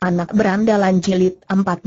Anak Berandalan Jilid 14.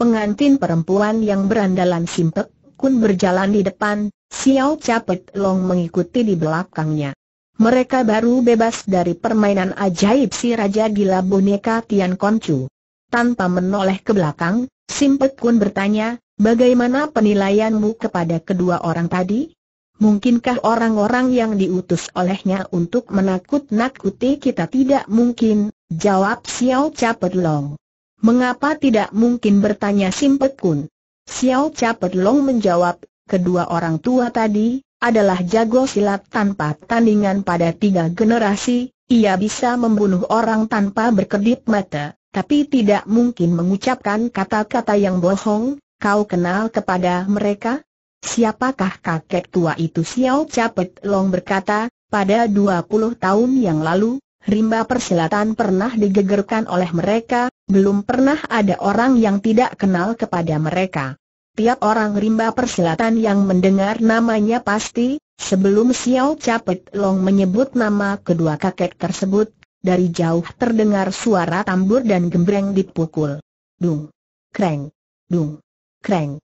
Pengantin perempuan yang berandalan Simpek Kun berjalan di depan, Xiao Capek Long mengikuti di belakangnya. Mereka baru bebas dari permainan ajaib si Raja Gila Boneka Tian Kongcu. Tanpa menoleh ke belakang, Simpek Kun bertanya, "Bagaimana penilaianmu kepada kedua orang tadi? Mungkinkah orang-orang yang diutus olehnya untuk menakut-nakuti kita?" "Tidak mungkin," jawab Xiao Capek Long. "Mengapa tidak mungkin?" bertanya Simpek Kun. Xiao Capek Long menjawab, "Kedua orang tua tadi adalah jago silat tanpa tandingan pada 3 generasi, ia bisa membunuh orang tanpa berkedip mata, tapi tidak mungkin mengucapkan kata-kata yang bohong. Kau kenal kepada mereka? Siapakah kakek tua itu?" Xiao Capek Long berkata, "Pada 20 tahun yang lalu, rimba persilatan pernah digegerkan oleh mereka, belum pernah ada orang yang tidak kenal kepada mereka. Tiap orang rimba persilatan yang mendengar namanya pasti..." Sebelum Xiao Capek Long menyebut nama kedua kakek tersebut, dari jauh terdengar suara tambur dan gembreng dipukul. Dung, kreng, dung, kreng.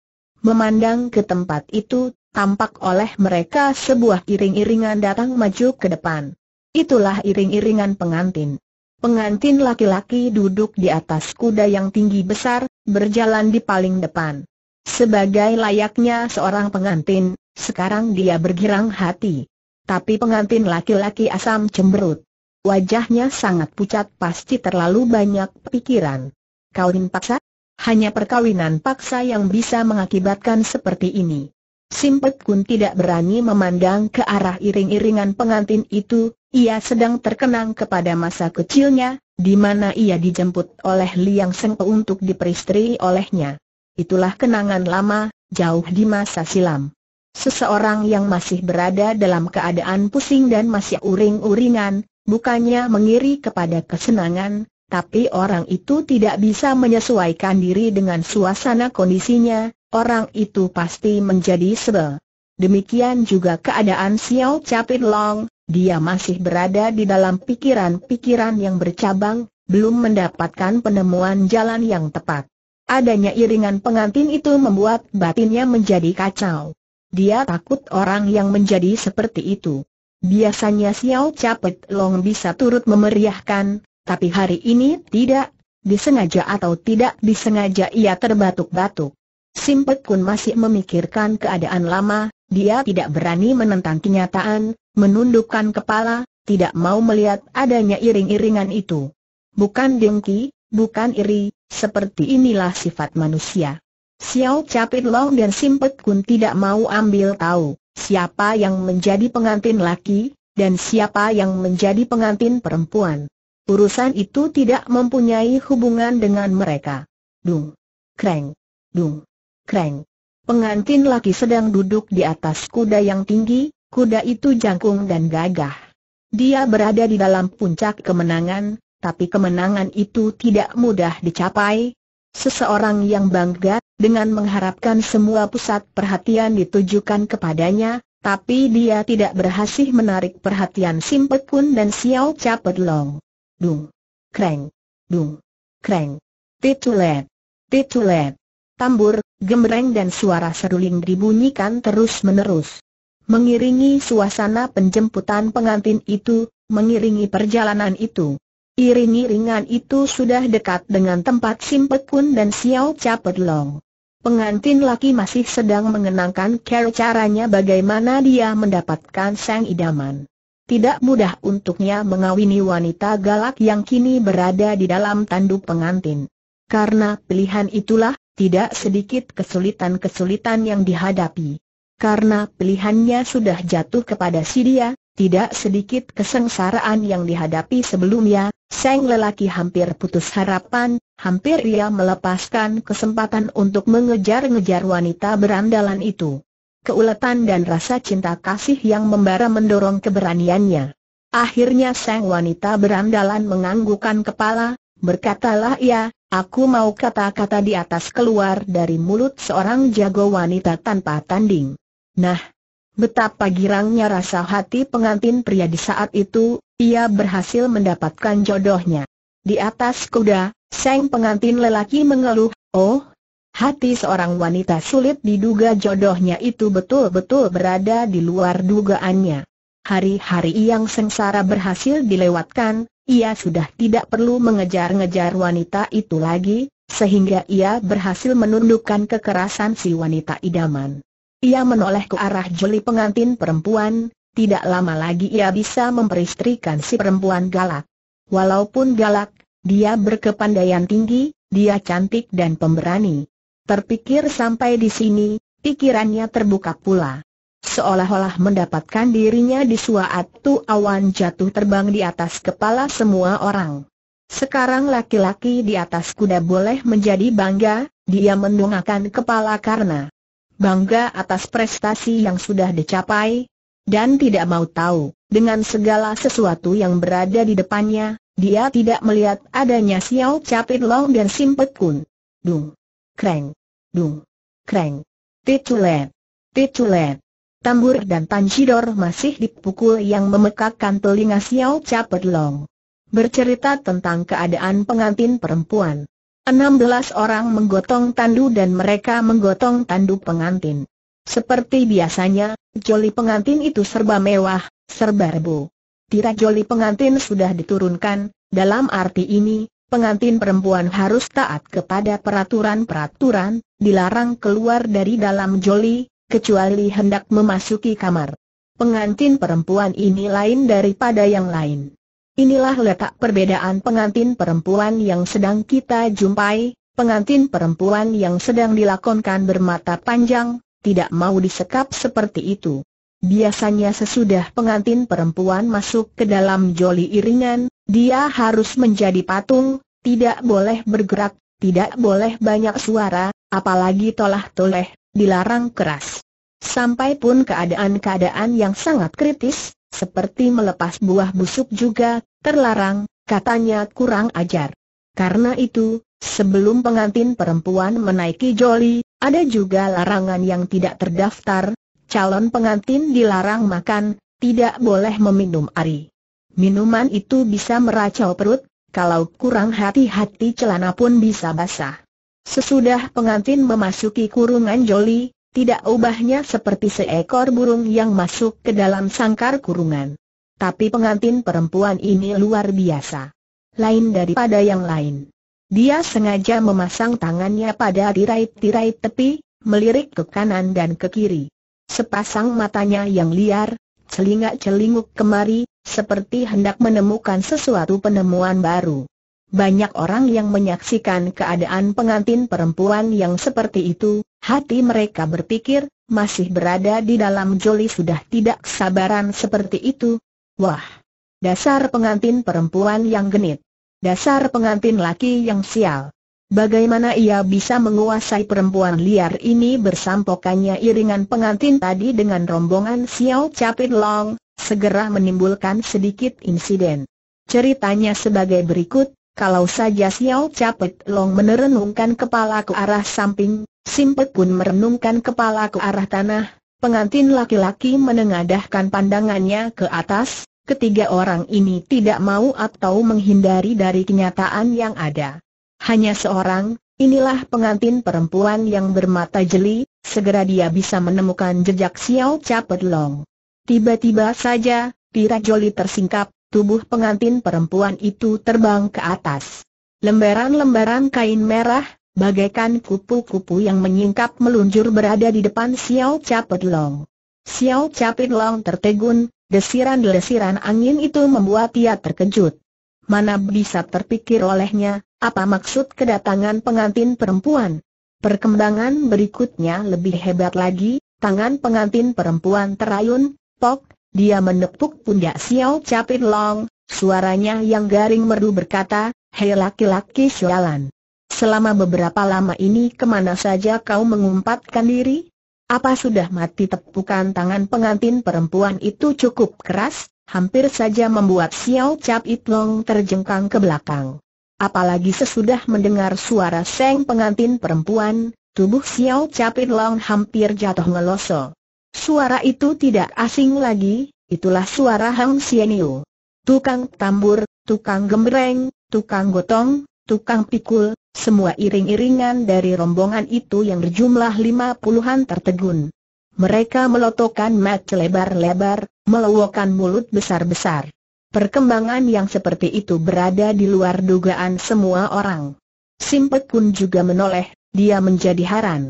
Memandang ke tempat itu, tampak oleh mereka sebuah iring-iringan datang maju ke depan. Itulah iring-iringan pengantin. Pengantin laki-laki duduk di atas kuda yang tinggi besar, berjalan di paling depan. Sebagai layaknya seorang pengantin, sekarang dia bergirang hati. Tapi pengantin laki-laki asam cemberut. Wajahnya sangat pucat, pasti terlalu banyak pikiran. "Kawin paksa? Hanya perkawinan paksa yang bisa mengakibatkan seperti ini." Simpek Kun tidak berani memandang ke arah iring-iringan pengantin itu. Ia sedang terkenang kepada masa kecilnya, di mana ia dijemput oleh Liang Seng untuk diperistri olehnya. Itulah kenangan lama, jauh di masa silam. Seseorang yang masih berada dalam keadaan pusing dan masih uring-uringan, bukannya mengiri kepada kesenangan, tapi orang itu tidak bisa menyesuaikan diri dengan suasana kondisinya, orang itu pasti menjadi sebel. Demikian juga keadaan Xiao Capek Long, dia masih berada di dalam pikiran-pikiran yang bercabang, belum mendapatkan penemuan jalan yang tepat. Adanya iringan pengantin itu membuat batinnya menjadi kacau. Dia takut orang yang menjadi seperti itu. Biasanya Xiao Capek Long bisa turut memeriahkan, tapi hari ini tidak, disengaja atau tidak disengaja ia terbatuk-batuk. Simpek Kun masih memikirkan keadaan lama, dia tidak berani menentang kenyataan, menundukkan kepala, tidak mau melihat adanya iring-iringan itu. Bukan dengki, bukan iri, seperti inilah sifat manusia. Xiao Capek Long dan Simpek Kun tidak mau ambil tahu siapa yang menjadi pengantin laki dan siapa yang menjadi pengantin perempuan. Urusan itu tidak mempunyai hubungan dengan mereka. Dung, kreng, dung, kreng. Pengantin laki sedang duduk di atas kuda yang tinggi, kuda itu jangkung dan gagah. Dia berada di dalam puncak kemenangan, tapi kemenangan itu tidak mudah dicapai. Seseorang yang bangga, dengan mengharapkan semua pusat perhatian ditujukan kepadanya, tapi dia tidak berhasil menarik perhatian Simpek Kun dan Xiao Capek Long. Dung, kreng, dung, kreng. Titulet, titulet. Tambur, gembreng dan suara seruling dibunyikan terus-menerus. Mengiringi suasana penjemputan pengantin itu, mengiringi perjalanan itu. Iring-iringan itu sudah dekat dengan tempat Simpek Kun dan Xiao Capek Long. Pengantin laki masih sedang mengenangkan caranya bagaimana dia mendapatkan sang idaman. Tidak mudah untuknya mengawini wanita galak yang kini berada di dalam tanduk pengantin. Karena pilihan itulah, tidak sedikit kesulitan-kesulitan yang dihadapi. Karena pilihannya sudah jatuh kepada si dia, tidak sedikit kesengsaraan yang dihadapi sebelumnya. Sang lelaki hampir putus harapan, hampir ia melepaskan kesempatan untuk mengejar-ngejar wanita berandalan itu. Keuletan dan rasa cinta kasih yang membara mendorong keberaniannya. Akhirnya sang wanita berandalan menganggukkan kepala, berkatalah ia, "Aku mau kata-kata di atas keluar dari mulut seorang jago wanita tanpa tanding." Nah, betapa girangnya rasa hati pengantin pria di saat itu, ia berhasil mendapatkan jodohnya. Di atas kuda, Sang pengantin lelaki mengeluh, "Oh, hati seorang wanita sulit diduga." Jodohnya itu betul-betul berada di luar dugaannya. Hari-hari yang sengsara berhasil dilewatkan, ia sudah tidak perlu mengejar-ngejar wanita itu lagi, sehingga ia berhasil menundukkan kekerasan si wanita idaman. Ia menoleh ke arah joli pengantin perempuan, tidak lama lagi ia bisa memperistrikan si perempuan galak. Walaupun galak, dia berkepandaian tinggi, dia cantik dan pemberani. Terpikir sampai di sini, pikirannya terbuka pula. Seolah-olah mendapatkan dirinya di suatu awan jatuh terbang di atas kepala semua orang. Sekarang laki-laki di atas kuda boleh menjadi bangga. Dia mendongakkan kepala karena bangga atas prestasi yang sudah dicapai, dan tidak mau tahu dengan segala sesuatu yang berada di depannya. Dia tidak melihat adanya Xiao Capit Long dan Simpet Kun. Dung, kreng, dung, kreng, titulet, titulet. Tambur dan tanjidor masih dipukul yang memekakkan telinga Xiao Capit Long. Bercerita tentang keadaan pengantin perempuan. 16 orang menggotong tandu dan mereka menggotong tandu pengantin. Seperti biasanya, joli pengantin itu serba mewah, serba rebo. Tira joli pengantin sudah diturunkan, dalam arti ini, pengantin perempuan harus taat kepada peraturan-peraturan, dilarang keluar dari dalam joli, kecuali hendak memasuki kamar. Pengantin perempuan ini lain daripada yang lain. Inilah letak perbedaan pengantin perempuan yang sedang kita jumpai. Pengantin perempuan yang sedang dilakonkan bermata panjang, tidak mau disekap seperti itu. Biasanya sesudah pengantin perempuan masuk ke dalam joli iringan, dia harus menjadi patung, tidak boleh bergerak, tidak boleh banyak suara, apalagi tolah-toleh. Dilarang keras. Sampai pun keadaan-keadaan yang sangat kritis, seperti melepas buah busuk juga, terlarang, katanya kurang ajar. Karena itu, sebelum pengantin perempuan menaiki joli, ada juga larangan yang tidak terdaftar. Calon pengantin dilarang makan, tidak boleh meminum air. Minuman itu bisa meracau perut, kalau kurang hati-hati celana pun bisa basah. Sesudah pengantin memasuki kurungan joli, tidak ubahnya seperti seekor burung yang masuk ke dalam sangkar kurungan. Tapi pengantin perempuan ini luar biasa. Lain daripada yang lain. Dia sengaja memasang tangannya pada tirai-tirai tepi, melirik ke kanan dan ke kiri. Sepasang matanya yang liar, celingak-celinguk kemari, seperti hendak menemukan sesuatu penemuan baru. Banyak orang yang menyaksikan keadaan pengantin perempuan yang seperti itu, hati mereka berpikir, masih berada di dalam joli sudah tidak sabaran seperti itu. Wah, dasar pengantin perempuan yang genit, dasar pengantin laki yang sial. Bagaimana ia bisa menguasai perempuan liar ini? Bersampokannya iringan pengantin tadi dengan rombongan Xiao Capit Long, segera menimbulkan sedikit insiden. Ceritanya sebagai berikut. Kalau saja Xiao Capit Long merenungkan kepala ke arah samping, Simpet Kun merenungkan kepala ke arah tanah, pengantin laki-laki menengadahkan pandangannya ke atas, ketiga orang ini tidak mau atau menghindari dari kenyataan yang ada. Hanya seorang, inilah pengantin perempuan yang bermata jeli, segera dia bisa menemukan jejak Xiao Capit Long. Tiba-tiba saja, tirai joli tersingkap. Tubuh pengantin perempuan itu terbang ke atas. Lembaran-lembaran kain merah, bagaikan kupu-kupu yang menyingkap meluncur berada di depan Xiao Capit Long. Xiao Capit Long tertegun, desiran-desiran angin itu membuat ia terkejut. Mana bisa terpikir olehnya, apa maksud kedatangan pengantin perempuan? Perkembangan berikutnya lebih hebat lagi, tangan pengantin perempuan terayun, pok. Dia menepuk pundak Xiao Capit Long, suaranya yang garing merdu berkata, "Hei laki-laki sialan. Selama beberapa lama ini kemana saja kau mengumpatkan diri? Apa sudah mati?" Tepukan tangan pengantin perempuan itu cukup keras, hampir saja membuat Xiao Capit Long terjengkang ke belakang. Apalagi sesudah mendengar suara sang pengantin perempuan, tubuh Xiao Capit Long hampir jatuh ngeloso. Suara itu tidak asing lagi, itulah suara Hang Xianyu. Tukang tambur, tukang gembreng, tukang gotong, tukang pikul, semua iring-iringan dari rombongan itu yang berjumlah 50-an tertegun. Mereka melototkan mata lebar-lebar, meluapkan mulut besar-besar. Perkembangan yang seperti itu berada di luar dugaan semua orang. Simpek pun juga menoleh, dia menjadi heran.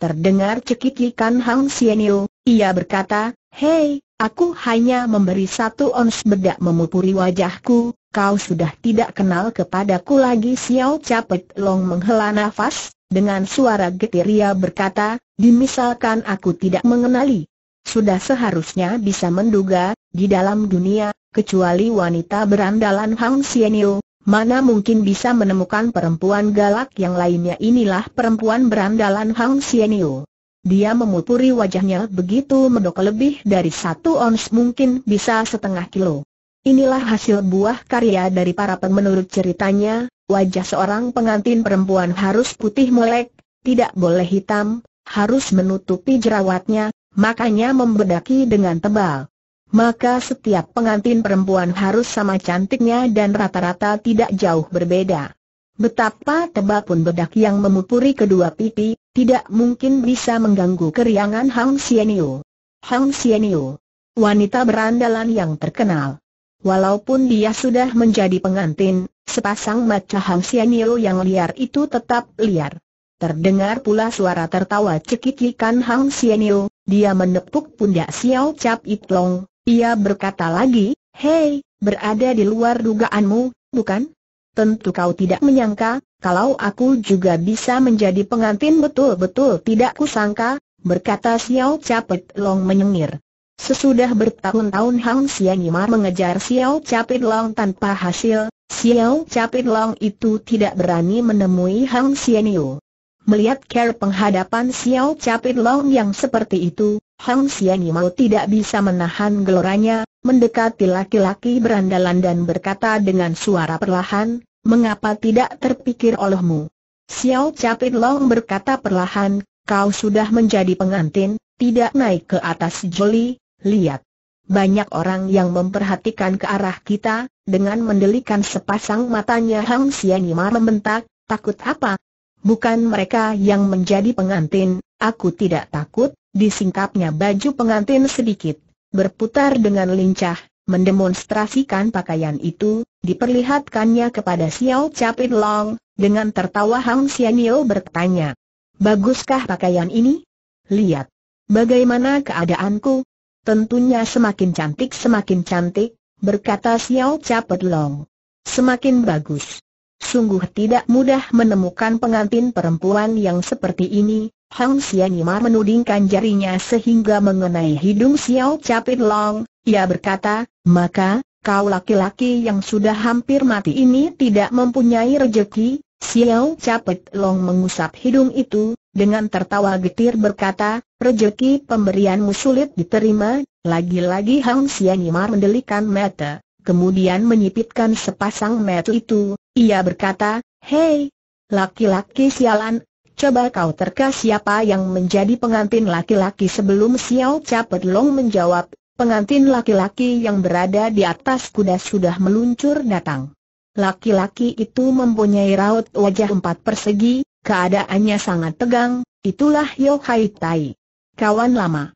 Terdengar cekikikan Hang Sienyu, ia berkata, "Hei, aku hanya memberi 1 ons bedak memupuri wajahku. Kau sudah tidak kenal kepadaku lagi." Xiao Capek Long menghela nafas, dengan suara getir ia berkata, "Dimisalkan aku tidak mengenali." Sudah seharusnya bisa menduga, di dalam dunia, kecuali wanita berandalan Hang Sienyu, mana mungkin bisa menemukan perempuan galak yang lainnya. Inilah perempuan berandalan Hang Sienyu. Dia memupuri wajahnya begitu medok, lebih dari 1 ons, mungkin bisa 0,5 kilo. Inilah hasil buah karya dari para pemenurut ceritanya, wajah seorang pengantin perempuan harus putih melek, tidak boleh hitam, harus menutupi jerawatnya, makanya membedaki dengan tebal. Maka setiap pengantin perempuan harus sama cantiknya dan rata-rata tidak jauh berbeda. Betapa tebal pun bedak yang memupuri kedua pipi, tidak mungkin bisa mengganggu keriangan Hang Sienyu. Hang Sienyu, wanita berandalan yang terkenal. Walaupun dia sudah menjadi pengantin, sepasang mata Hang Sienyu yang liar itu tetap liar. Terdengar pula suara tertawa cekikikan Hang Sienyu, dia menepuk pundak Xiao Cap Itlong, ia berkata lagi, "Hei, berada di luar dugaanmu, bukan? Tentu kau tidak menyangka, kalau aku juga bisa menjadi pengantin." "Betul-betul tidak kusangka," berkata Xiao Cap Itlong menyengir. Sesudah bertahun-tahun Hang Sienyu mengejar Xiao Capit Long tanpa hasil, Xiao Capit Long itu tidak berani menemui Hang Sienyu. Melihat cara penghadapan Xiao Capit Long yang seperti itu, Hang Sienyu tidak bisa menahan geloranya, mendekati laki-laki berandalan dan berkata dengan suara perlahan, "Mengapa tidak terpikir olehmu?" Xiao Capit Long berkata perlahan, "Kau sudah menjadi pengantin, tidak naik ke atas joli. Lihat, banyak orang yang memperhatikan ke arah kita." Dengan mendelikan sepasang matanya Hang Sienyu membentak, "Takut apa? Bukan mereka yang menjadi pengantin, aku tidak takut." Disingkapnya baju pengantin sedikit, berputar dengan lincah, mendemonstrasikan pakaian itu, diperlihatkannya kepada Xiao Capit Long. Dengan tertawa Hang Sienyu bertanya, "Baguskah pakaian ini? Lihat, bagaimana keadaanku?" "Tentunya semakin cantik," berkata Xiao Capit Long. "Semakin bagus. Sungguh tidak mudah menemukan pengantin perempuan yang seperti ini." Hang Sienyu menudingkan jarinya sehingga mengenai hidung Xiao Capit Long. Ia berkata, "Maka, kau laki-laki yang sudah hampir mati ini tidak mempunyai rejeki." Xiao Capit Long mengusap hidung itu, dengan tertawa getir berkata, "Rejeki pemberianmu sulit diterima." Lagi-lagi Hang Sienyu mendelikan mata, kemudian menyipitkan sepasang mata itu. Ia berkata, "Hei, laki-laki sialan, coba kau terka siapa yang menjadi pengantin laki-laki." Sebelum Xiao Capit Long menjawab, pengantin laki-laki yang berada di atas kuda sudah meluncur datang. Laki-laki itu mempunyai raut wajah 4 persegi, keadaannya sangat tegang. Itulah Yo Hai Tai. Kawan lama.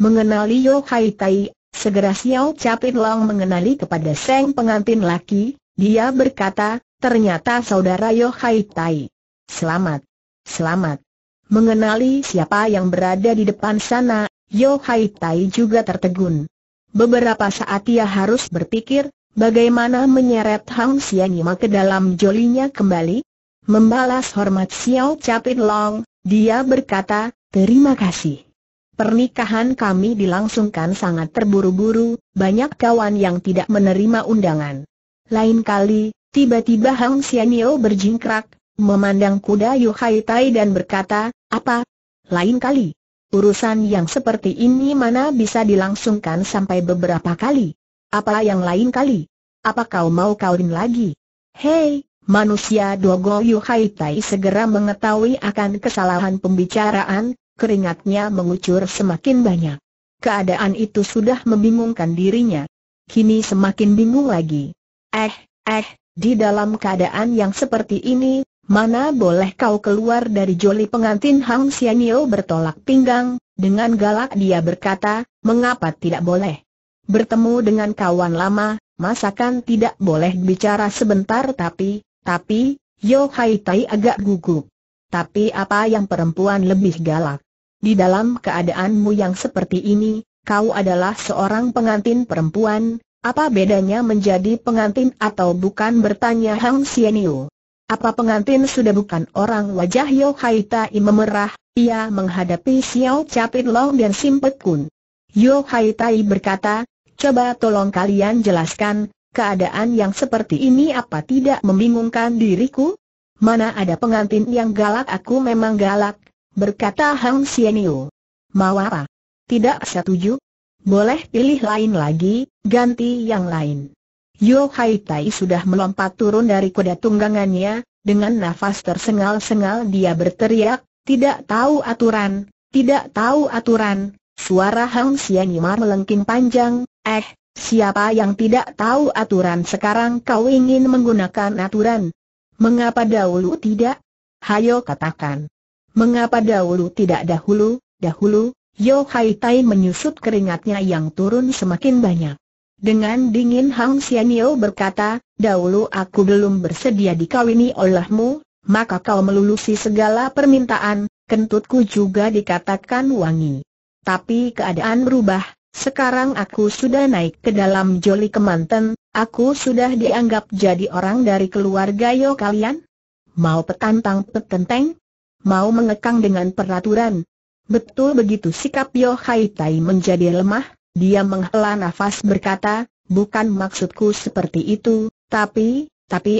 Mengenali Yo Hai Tai, segera Xiao Capit Long mengenali kepada sang pengantin laki. Dia berkata, "Ternyata saudara Yo Hai Tai. Selamat. Mengenali siapa yang berada di depan sana?" Yo Hai Tai juga tertegun. Beberapa saat ia harus berpikir, bagaimana menyeret Hang Sienyu ke dalam jolinya kembali. Membalas hormat Xiao Capit Long, dia berkata, "Terima kasih. Pernikahan kami dilangsungkan sangat terburu-buru, banyak kawan yang tidak menerima undangan." Lain kali, tiba-tiba Hang Sienyu berjingkrak, memandang kuda Yo Hai Tai dan berkata, "Apa? Lain kali? Urusan yang seperti ini mana bisa dilangsungkan sampai beberapa kali? Apa yang lain kali? Apa kau mau kawin lagi?" "Hei, manusia dogo!" Yo Hai Tai segera mengetahui akan kesalahan pembicaraan. Keringatnya mengucur semakin banyak. Keadaan itu sudah membingungkan dirinya. Kini semakin bingung lagi. Di dalam keadaan yang seperti ini, mana boleh kau keluar dari joli pengantin? Hang Xianyo bertolak pinggang, dengan galak dia berkata, mengapa tidak boleh? Bertemu dengan kawan lama, masakan tidak boleh bicara sebentar? Tapi, Yo Hai Tai agak gugup. Tapi apa yang perempuan lebih galak? Di dalam keadaanmu yang seperti ini, kau adalah seorang pengantin perempuan. Apa bedanya menjadi pengantin atau bukan? bertanya Hang Xianyo. Apa pengantin sudah bukan orang? Wajah Yo Hai Tai memerah, ia menghadapi Xiao Capit Long dan Sim Pek Kun. Yo Hai Tai berkata, coba tolong kalian jelaskan, keadaan yang seperti ini apa tidak membingungkan diriku? Mana ada pengantin yang galak? Aku memang galak, berkata Hang Xianyo. Mau apa? Tidak setuju? Boleh pilih lain lagi, ganti yang lain. Yo Hai Tai sudah melompat turun dari kuda tunggangannya, dengan nafas tersengal-sengal dia berteriak, tidak tahu aturan, tidak tahu aturan. Suara Hang Xianyo melengking panjang, siapa yang tidak tahu aturan? Sekarang kau ingin menggunakan aturan? Mengapa dahulu tidak? Hayo katakan. Mengapa dahulu tidak? Dahulu. Yo Hai Tai menyusut keringatnya yang turun semakin banyak. Dengan dingin Hang Xianyo berkata, dahulu aku belum bersedia dikawini olehmu, maka kau melulusi segala permintaan, kentutku juga dikatakan wangi. Tapi keadaan berubah, sekarang aku sudah naik ke dalam joli kemanten, aku sudah dianggap jadi orang dari keluarga Yo kalian. Mau petantang petenteng? Mau mengekang dengan peraturan? Betul begitu sikap Yo Hai Tai menjadi lemah, dia menghela nafas berkata, bukan maksudku seperti itu, tapi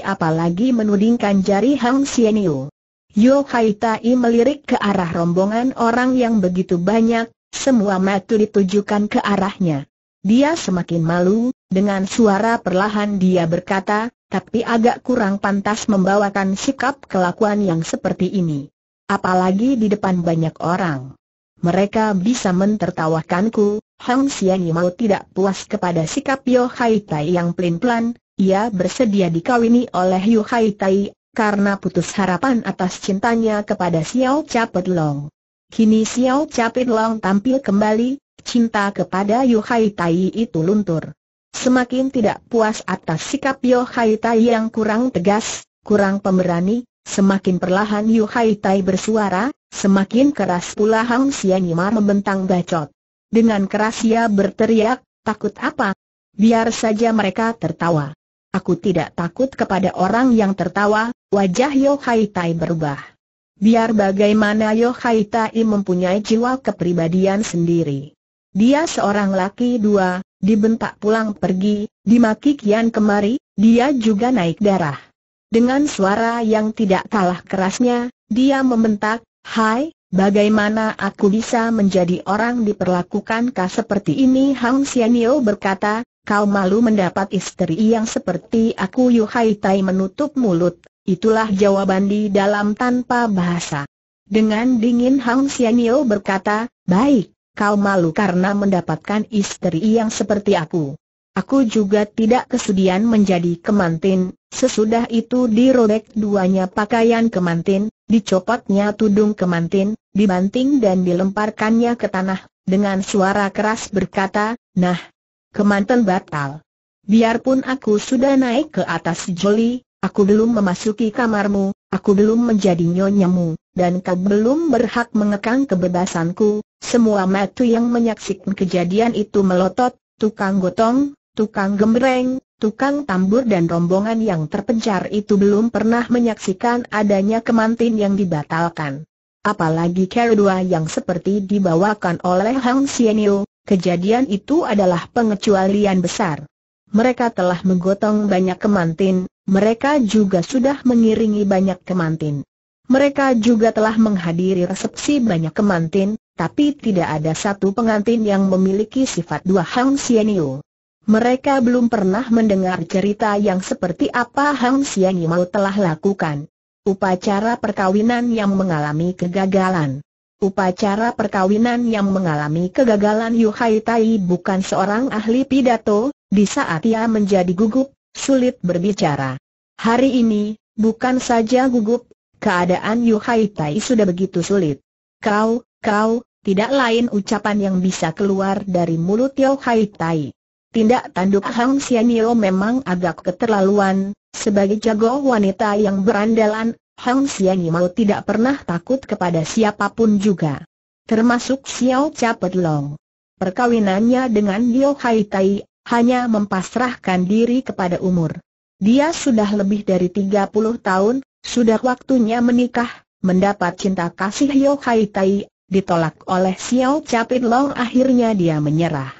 apalagi menudingkan jari Hang Xianyo. Yo Hai Tai melirik ke arah rombongan orang yang begitu banyak, semua mata ditujukan ke arahnya. Dia semakin malu, dengan suara perlahan dia berkata, tapi agak kurang pantas membawakan sikap kelakuan yang seperti ini. Apalagi di depan banyak orang. Mereka bisa mentertawakanku. Hang Xianyo tidak puas kepada sikap Yo Hai Tai yang pelin-pelan. Ia bersedia dikawini oleh Yo Hai Tai karena putus harapan atas cintanya kepada Xiao Capit Long. Kini Xiao Capit Long tampil kembali, cinta kepada Yo Hai Tai itu luntur. Semakin tidak puas atas sikap Yo Hai Tai yang kurang tegas, kurang pemberani, semakin perlahan Yo Hai Tai bersuara, semakin keras pula Hang Xianyo membentang bacot. Dengan keras ia berteriak, takut apa? Biar saja mereka tertawa. Aku tidak takut kepada orang yang tertawa. Wajah Yo Hai Tai berubah. Biar bagaimana Yo Hai Tai mempunyai jiwa kepribadian sendiri. Dia seorang laki dua, dibentak pulang pergi, dimaki kian kemari, dia juga naik darah. Dengan suara yang tidak kalah kerasnya, dia membentak, hai, bagaimana aku bisa menjadi orang diperlakukan seperti ini? Hang Xianyo berkata, kau malu mendapat istri yang seperti aku? Yo Hai Tai menutup mulut, itulah jawaban di dalam tanpa bahasa. Dengan dingin Hang Xianyo berkata, baik, kau malu karena mendapatkan istri yang seperti aku. Aku juga tidak kesudian menjadi kemantin. Sesudah itu dirobek duanya pakaian kemantin, dicopotnya tudung kemantin, dibanting dan dilemparkannya ke tanah. Dengan suara keras berkata, nah, kemantin batal. Biarpun aku sudah naik ke atas joli, aku belum memasuki kamarmu, aku belum menjadi nyonyamu, dan kau belum berhak mengekang kebebasanku. Semua mata yang menyaksikan kejadian itu melotot. Tukang gotong, tukang gembreng, tukang tambur dan rombongan yang terpencar itu belum pernah menyaksikan adanya kemantin yang dibatalkan. Apalagi kedua yang seperti dibawakan oleh Hang Xianyo, kejadian itu adalah pengecualian besar. Mereka telah menggotong banyak kemantin, mereka juga sudah mengiringi banyak kemantin. Mereka juga telah menghadiri resepsi banyak kemantin, tapi tidak ada satu pengantin yang memiliki sifat dua Hang Xianyo. Mereka belum pernah mendengar cerita yang seperti apa Hang Xianyo telah lakukan. Upacara perkawinan yang mengalami kegagalan. Upacara perkawinan yang mengalami kegagalan. Yo Hai Tai bukan seorang ahli pidato, di saat ia menjadi gugup, sulit berbicara. Hari ini, bukan saja gugup, keadaan Yu Hai Tai sudah begitu sulit. Kau, tidak lain ucapan yang bisa keluar dari mulut Yu Hai Tai. Tindak tanduk Hang Xianyo memang agak keterlaluan. Sebagai jago wanita yang berandalan, Hang Xianyo tidak pernah takut kepada siapapun juga, termasuk Xiao Capet Long. Perkawinannya dengan Yu Hai Tai hanya mempasrahkan diri kepada umur. Dia sudah lebih dari 30 tahun, sudah waktunya menikah, mendapat cinta kasih Yu Hai Tai, ditolak oleh Xiao Capit Long, akhirnya dia menyerah.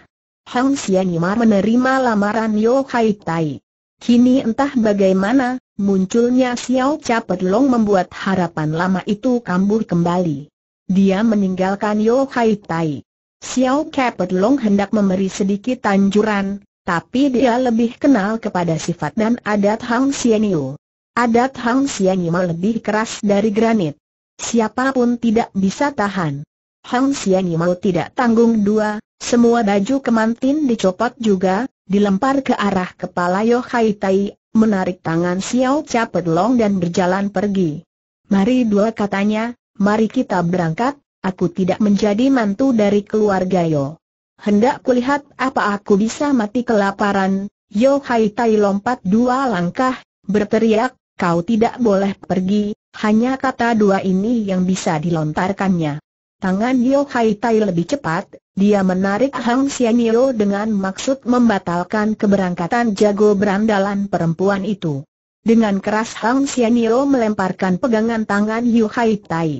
Hang Xianyo menerima lamaran Yu Hai Tai. Kini entah bagaimana, munculnya Xiao Capit Long membuat harapan lama itu kambuh kembali. Dia meninggalkan Yu Hai Tai. Xiao Capit Long hendak memberi sedikit tanjuran, tapi dia lebih kenal kepada sifat dan adat Hang Xianyo. Adat Hang Xianyo lebih keras dari granit. Siapapun tidak bisa tahan. Hang Xianyo tidak tanggung dua, semua baju kemantin dicopot juga, dilempar ke arah kepala Yu Hai Tai, menarik tangan Xiao Capit Long dan berjalan pergi. "Mari dua," katanya. "Mari kita berangkat, aku tidak menjadi mantu dari keluarga Yo. Hendak kulihat apa aku bisa mati kelaparan." Yu Hai Tai lompat dua langkah, berteriak, "Kau tidak boleh pergi!" Hanya kata dua ini yang bisa dilontarkannya. Tangan Yu Hai Tai lebih cepat, dia menarik Hang Xianyo dengan maksud membatalkan keberangkatan jago berandalan perempuan itu. Dengan keras Hang Xianyo melemparkan pegangan tangan Yu Hai Tai.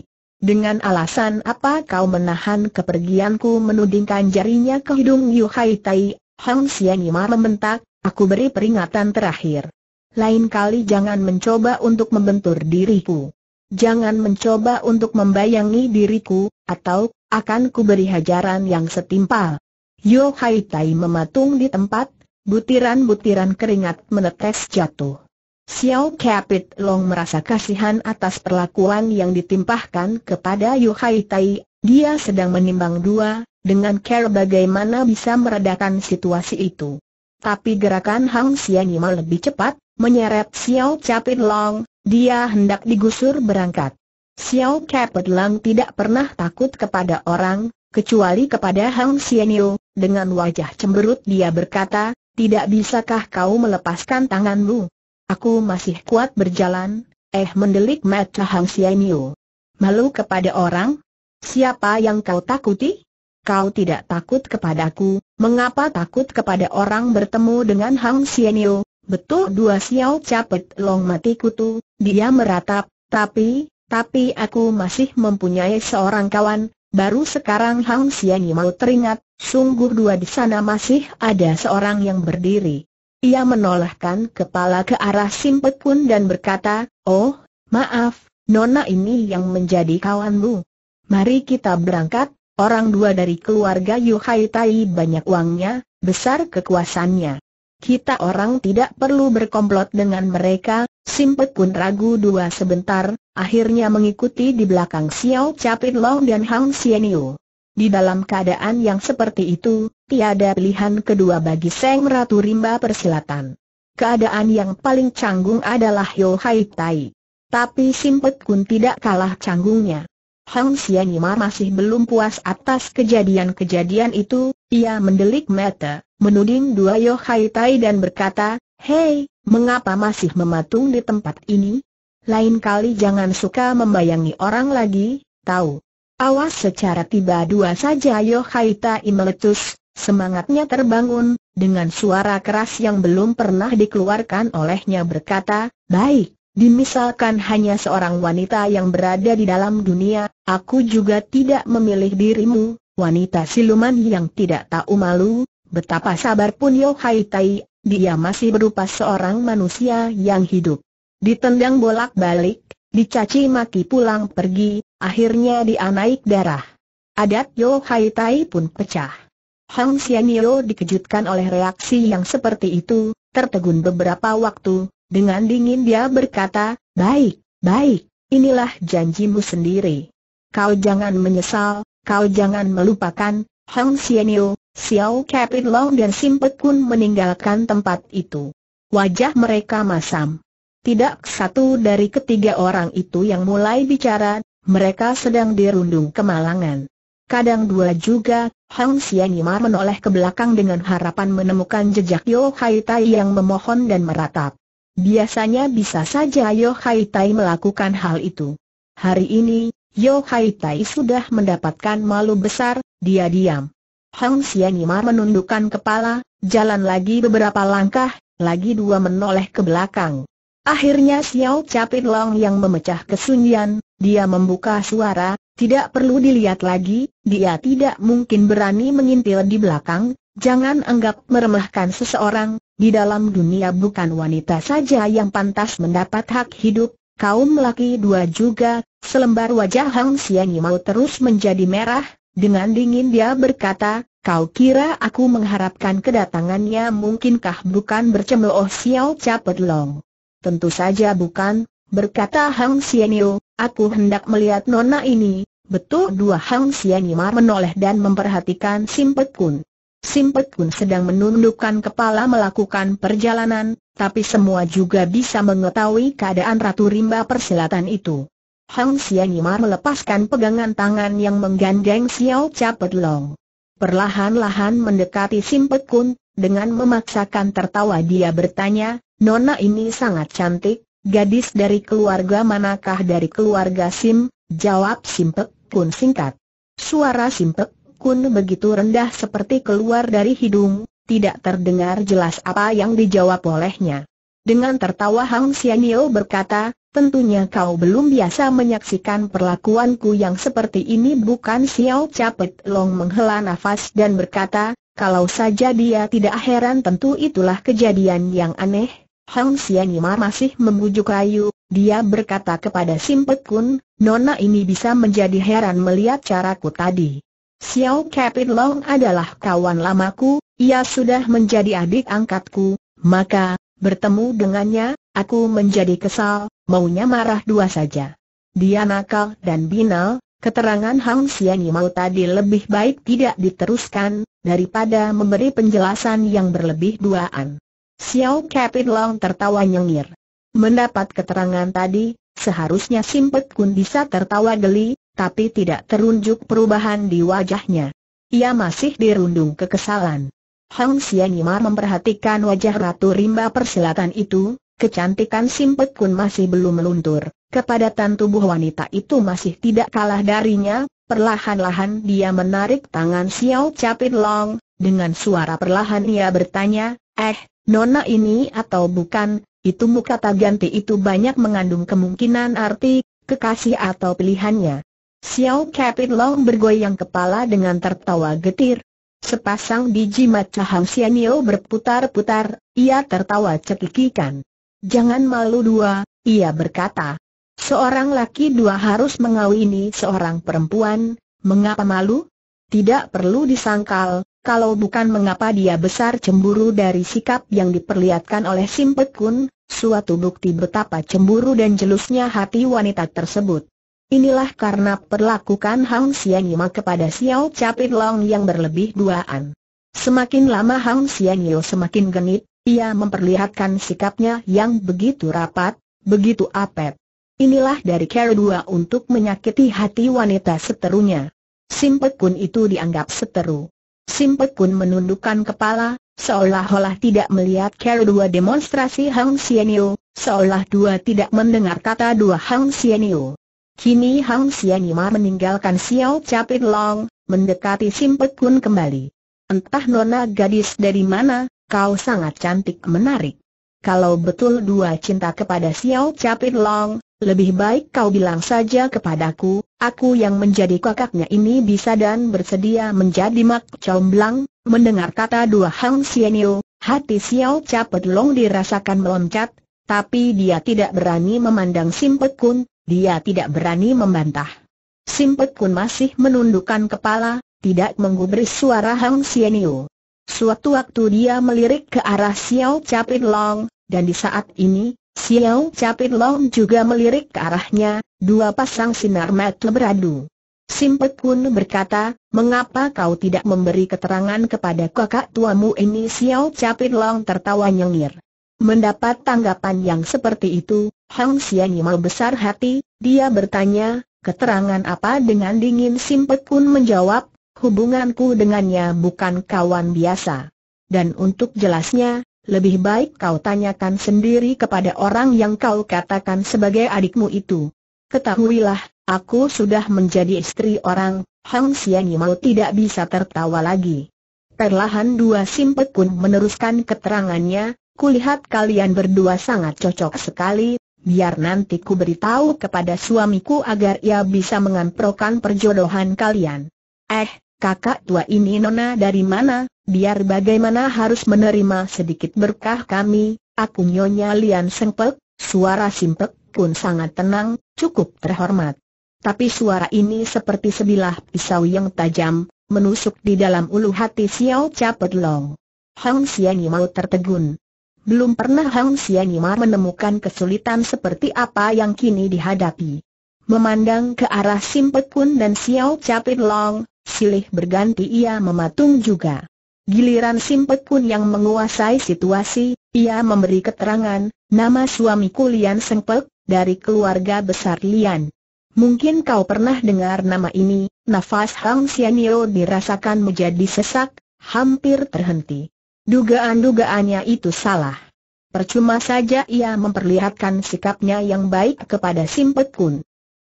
"Dengan alasan apa kau menahan kepergianku?" Menudingkan jarinya ke hidung Yu Hai Tai. Hang Xianyo membentak, "Aku beri peringatan terakhir. Lain kali jangan mencoba untuk membentur diriku. Jangan mencoba untuk membayangi diriku, atau akan kuberi hajaran yang setimpal." Yu Hai Tai mematung di tempat, butiran-butiran keringat menetes jatuh. Xiao Capit Long merasa kasihan atas perlakuan yang ditimpahkan kepada Yu Hai Tai. Dia sedang menimbang dua, dengan cara bagaimana bisa meredakan situasi itu. Tapi gerakan Hang Xianyo lebih cepat, menyeret Xiao Capit Long. Dia hendak digusur berangkat. Xiao Capit Long tidak pernah takut kepada orang, kecuali kepada Hang Xianyo. Dengan wajah cemberut dia berkata, "Tidak bisakah kau melepaskan tanganmu? Aku masih kuat berjalan." Mendelik mata Hang Xianyo. "Malu kepada orang? Siapa yang kau takuti? Kau tidak takut kepadaku, mengapa takut kepada orang?" Bertemu dengan Hang Xianyo, betul dua Xiao Capit Long mati kutu. Dia meratap, tapi aku masih mempunyai seorang kawan." Baru sekarang Hang Xianyo teringat, sungguh dua di sana masih ada seorang yang berdiri. Ia menolakkan kepala ke arah Simpet Kun dan berkata, "Oh, maaf, nona ini yang menjadi kawanmu. Mari kita berangkat." Orang dua dari keluarga Yu Hai Tai banyak uangnya, besar kekuasaannya. Kita orang tidak perlu berkomplot dengan mereka. Simpet Kun ragu dua sebentar, akhirnya mengikuti di belakang Xiao Capit Long dan Hang Xianyo. Di dalam keadaan yang seperti itu, tiada pilihan kedua bagi Seng Ratu Rimba Persilatan. Keadaan yang paling canggung adalah Yu Hai Tai. Tapi Simpet Kun tidak kalah canggungnya. Hang Xianyo masih belum puas atas kejadian-kejadian itu. Ia mendelik mata, menuding dua Yu Hai Tai dan berkata, "Hei, mengapa masih mematung di tempat ini? Lain kali jangan suka membayangi orang lagi, tahu? Awas!" Secara tiba-tiba saja Yu Hai Tai meletus, semangatnya terbangun, dengan suara keras yang belum pernah dikeluarkan olehnya berkata, "Baik, dimisalkan hanya seorang wanita yang berada di dalam dunia, aku juga tidak memilih dirimu, wanita siluman yang tidak tahu malu." Betapa sabar pun Yu Hai Tai, dia masih berupa seorang manusia yang hidup. Ditendang bolak-balik, dicaci maki pulang pergi, akhirnya dia naik darah. Adat Yu Hai Tai pun pecah. Hang Xianyo dikejutkan oleh reaksi yang seperti itu, tertegun beberapa waktu. Dengan dingin dia berkata, "Baik, inilah janjimu sendiri. Kau jangan menyesal, kau jangan melupakan." Hang Xianyo, Xiao Capit Long dan Simpet Kun meninggalkan tempat itu. Wajah mereka masam. Tidak satu dari ketiga orang itu yang mulai bicara, mereka sedang dirundung kemalangan. Kadang dua juga, Hang Xianimar menoleh ke belakang dengan harapan menemukan jejak Yo Hai Tai yang memohon dan meratap. Biasanya bisa saja Yo Hai Tai melakukan hal itu. Hari ini, Yo Hai Tai sudah mendapatkan malu besar, dia diam. Hang Xianimar menundukkan kepala, jalan lagi beberapa langkah, lagi dua menoleh ke belakang. Akhirnya Xiao Capit Long yang memecah kesunyian, dia membuka suara, tidak perlu dilihat lagi, dia tidak mungkin berani mengintil di belakang, jangan anggap meremehkan seseorang, di dalam dunia bukan wanita saja yang pantas mendapat hak hidup, kaum laki dua juga. Selembar wajah Hang Xianimau terus menjadi merah, dengan dingin dia berkata, "Kau kira aku mengharapkan kedatangannya mungkinkah?" "Bukan," bercemooh Xiao Capit Long. "Tentu saja bukan," berkata Hang Xianyu, "aku hendak melihat nona ini." "Betul?" Dua Hang Xianimar menoleh dan memperhatikan Simpek Kun. Simpek Kun sedang menundukkan kepala melakukan perjalanan, tapi semua juga bisa mengetahui keadaan Ratu Rimba Persilatan itu. Hang Xianimar melepaskan pegangan tangan yang menggandeng Xiao Capit Long. Perlahan-lahan mendekati Simpek Kun, dengan memaksakan tertawa dia bertanya, "Nona ini sangat cantik, gadis dari keluarga manakah?" "Dari keluarga Sim," jawab Simpek Kun singkat. Suara Simpek Kun begitu rendah seperti keluar dari hidung, tidak terdengar jelas apa yang dijawab olehnya. Dengan tertawa Hang Xianyu berkata, "Tentunya kau belum biasa menyaksikan perlakuanku yang seperti ini bukan?" Xiao Capit Long menghela nafas dan berkata, "Kalau saja dia tidak heran, tentu itulah kejadian yang aneh." Hang Xianimar masih membujuk rayu, dia berkata kepada Simpek Kun, "Nona ini bisa menjadi heran melihat caraku tadi." "Xiao Capit Long adalah kawan lamaku, ia sudah menjadi adik angkatku, maka, bertemu dengannya, aku menjadi kesal, maunya marah dua saja. Dia nakal dan binal." Keterangan Hang Xianimar tadi lebih baik tidak diteruskan, daripada memberi penjelasan yang berlebih duaan. Xiao Capit Long tertawa nyengir. Mendapat keterangan tadi, seharusnya Simpek Kun bisa tertawa geli, tapi tidak terunjuk perubahan di wajahnya. Ia masih dirundung kekesalan. Hang Xianimar memperhatikan wajah Ratu Rimba Persilatan itu, kecantikan Simpek Kun masih belum meluntur, kepadatan tubuh wanita itu masih tidak kalah darinya. Perlahan-lahan dia menarik tangan Xiao Capit Long, dengan suara perlahan ia bertanya, "Nona ini atau bukan?" "Itu muka tak ganti itu banyak mengandung kemungkinan arti, kekasih atau pilihannya." Xiao Capit Long bergoyang kepala dengan tertawa getir. Sepasang biji mata Hang Xianyu berputar-putar, ia tertawa cekikikan. "Jangan malu dua," ia berkata. "Seorang laki dua harus mengawini seorang perempuan, mengapa malu? Tidak perlu disangkal." Kalau bukan mengapa dia besar cemburu dari sikap yang diperlihatkan oleh Simpek Kun, suatu bukti betapa cemburu dan jelusnya hati wanita tersebut. Inilah karena perlakuan Hang Xianimar kepada Xiao Capit Long yang berlebih duaan. Semakin lama Hang Xianimar semakin genit, ia memperlihatkan sikapnya yang begitu rapat, begitu apet. Inilah dari cara dua untuk menyakiti hati wanita seterunya. Simpek Kun itu dianggap seteru. Simpek Kun menundukkan kepala, seolah-olah tidak melihat cara dua demonstrasi Hang Xianyu, seolah dua tidak mendengar kata dua Hang Xianyu. Kini Hang Xianimar meninggalkan Xiao Capit Long, mendekati Simpek Kun kembali. "Entah nona gadis dari mana, kau sangat cantik menarik. Kalau betul dua cinta kepada Xiao Capit Long, lebih baik kau bilang saja kepadaku, aku yang menjadi kakaknya ini bisa dan bersedia menjadi mak comblang." Mendengar kata dua Hang Xianyu, hati Xiao Capit Long dirasakan meloncat, tapi dia tidak berani memandang Simpek Kun, dia tidak berani membantah. Simpek Kun masih menundukkan kepala, tidak menggubris suara Hang Xianyu. Suatu waktu dia melirik ke arah Xiao Capit Long, dan di saat ini, Xiao Capit Long juga melirik ke arahnya, dua pasang sinar mata beradu. Simpek Kun berkata, "Mengapa kau tidak memberi keterangan kepada kakak tuamu ini?" Xiao Capit Long tertawa nyengir. Mendapat tanggapan yang seperti itu, Hang Xianyi mau besar hati, dia bertanya, keterangan apa? Dengan dingin Simpek Kun menjawab, hubunganku dengannya bukan kawan biasa. Dan untuk jelasnya, lebih baik kau tanyakan sendiri kepada orang yang kau katakan sebagai adikmu itu. Ketahuilah, aku sudah menjadi istri orang. Hang Xianyi mau tidak bisa tertawa lagi. Perlahan dua Simpek Kun meneruskan keterangannya, kulihat kalian berdua sangat cocok sekali, biar nanti ku beritahu kepada suamiku agar ia bisa mengamprokan perjodohan kalian. Kakak tua ini nona dari mana, biar bagaimana harus menerima sedikit berkah kami, aku Nyonya Lian Sengpek. Suara Simpek Kun sangat tenang, cukup terhormat. Tapi suara ini seperti sebilah pisau yang tajam, menusuk di dalam ulu hati Xiao Capet Long. Hang Xianyi mau tertegun. Belum pernah Hang Xianyi menemukan kesulitan seperti apa yang kini dihadapi. Memandang ke arah Simpek Kun dan Xiao Capit Long, silih berganti ia mematung juga. Giliran Simpek Kun yang menguasai situasi, ia memberi keterangan, nama suamiku Lian Sengpek, dari keluarga besar Lian. Mungkin kau pernah dengar nama ini. Nafas Hang Xianyi dirasakan menjadi sesak, hampir terhenti. Dugaan-dugaannya itu salah. Percuma saja ia memperlihatkan sikapnya yang baik kepada Simpek Kun.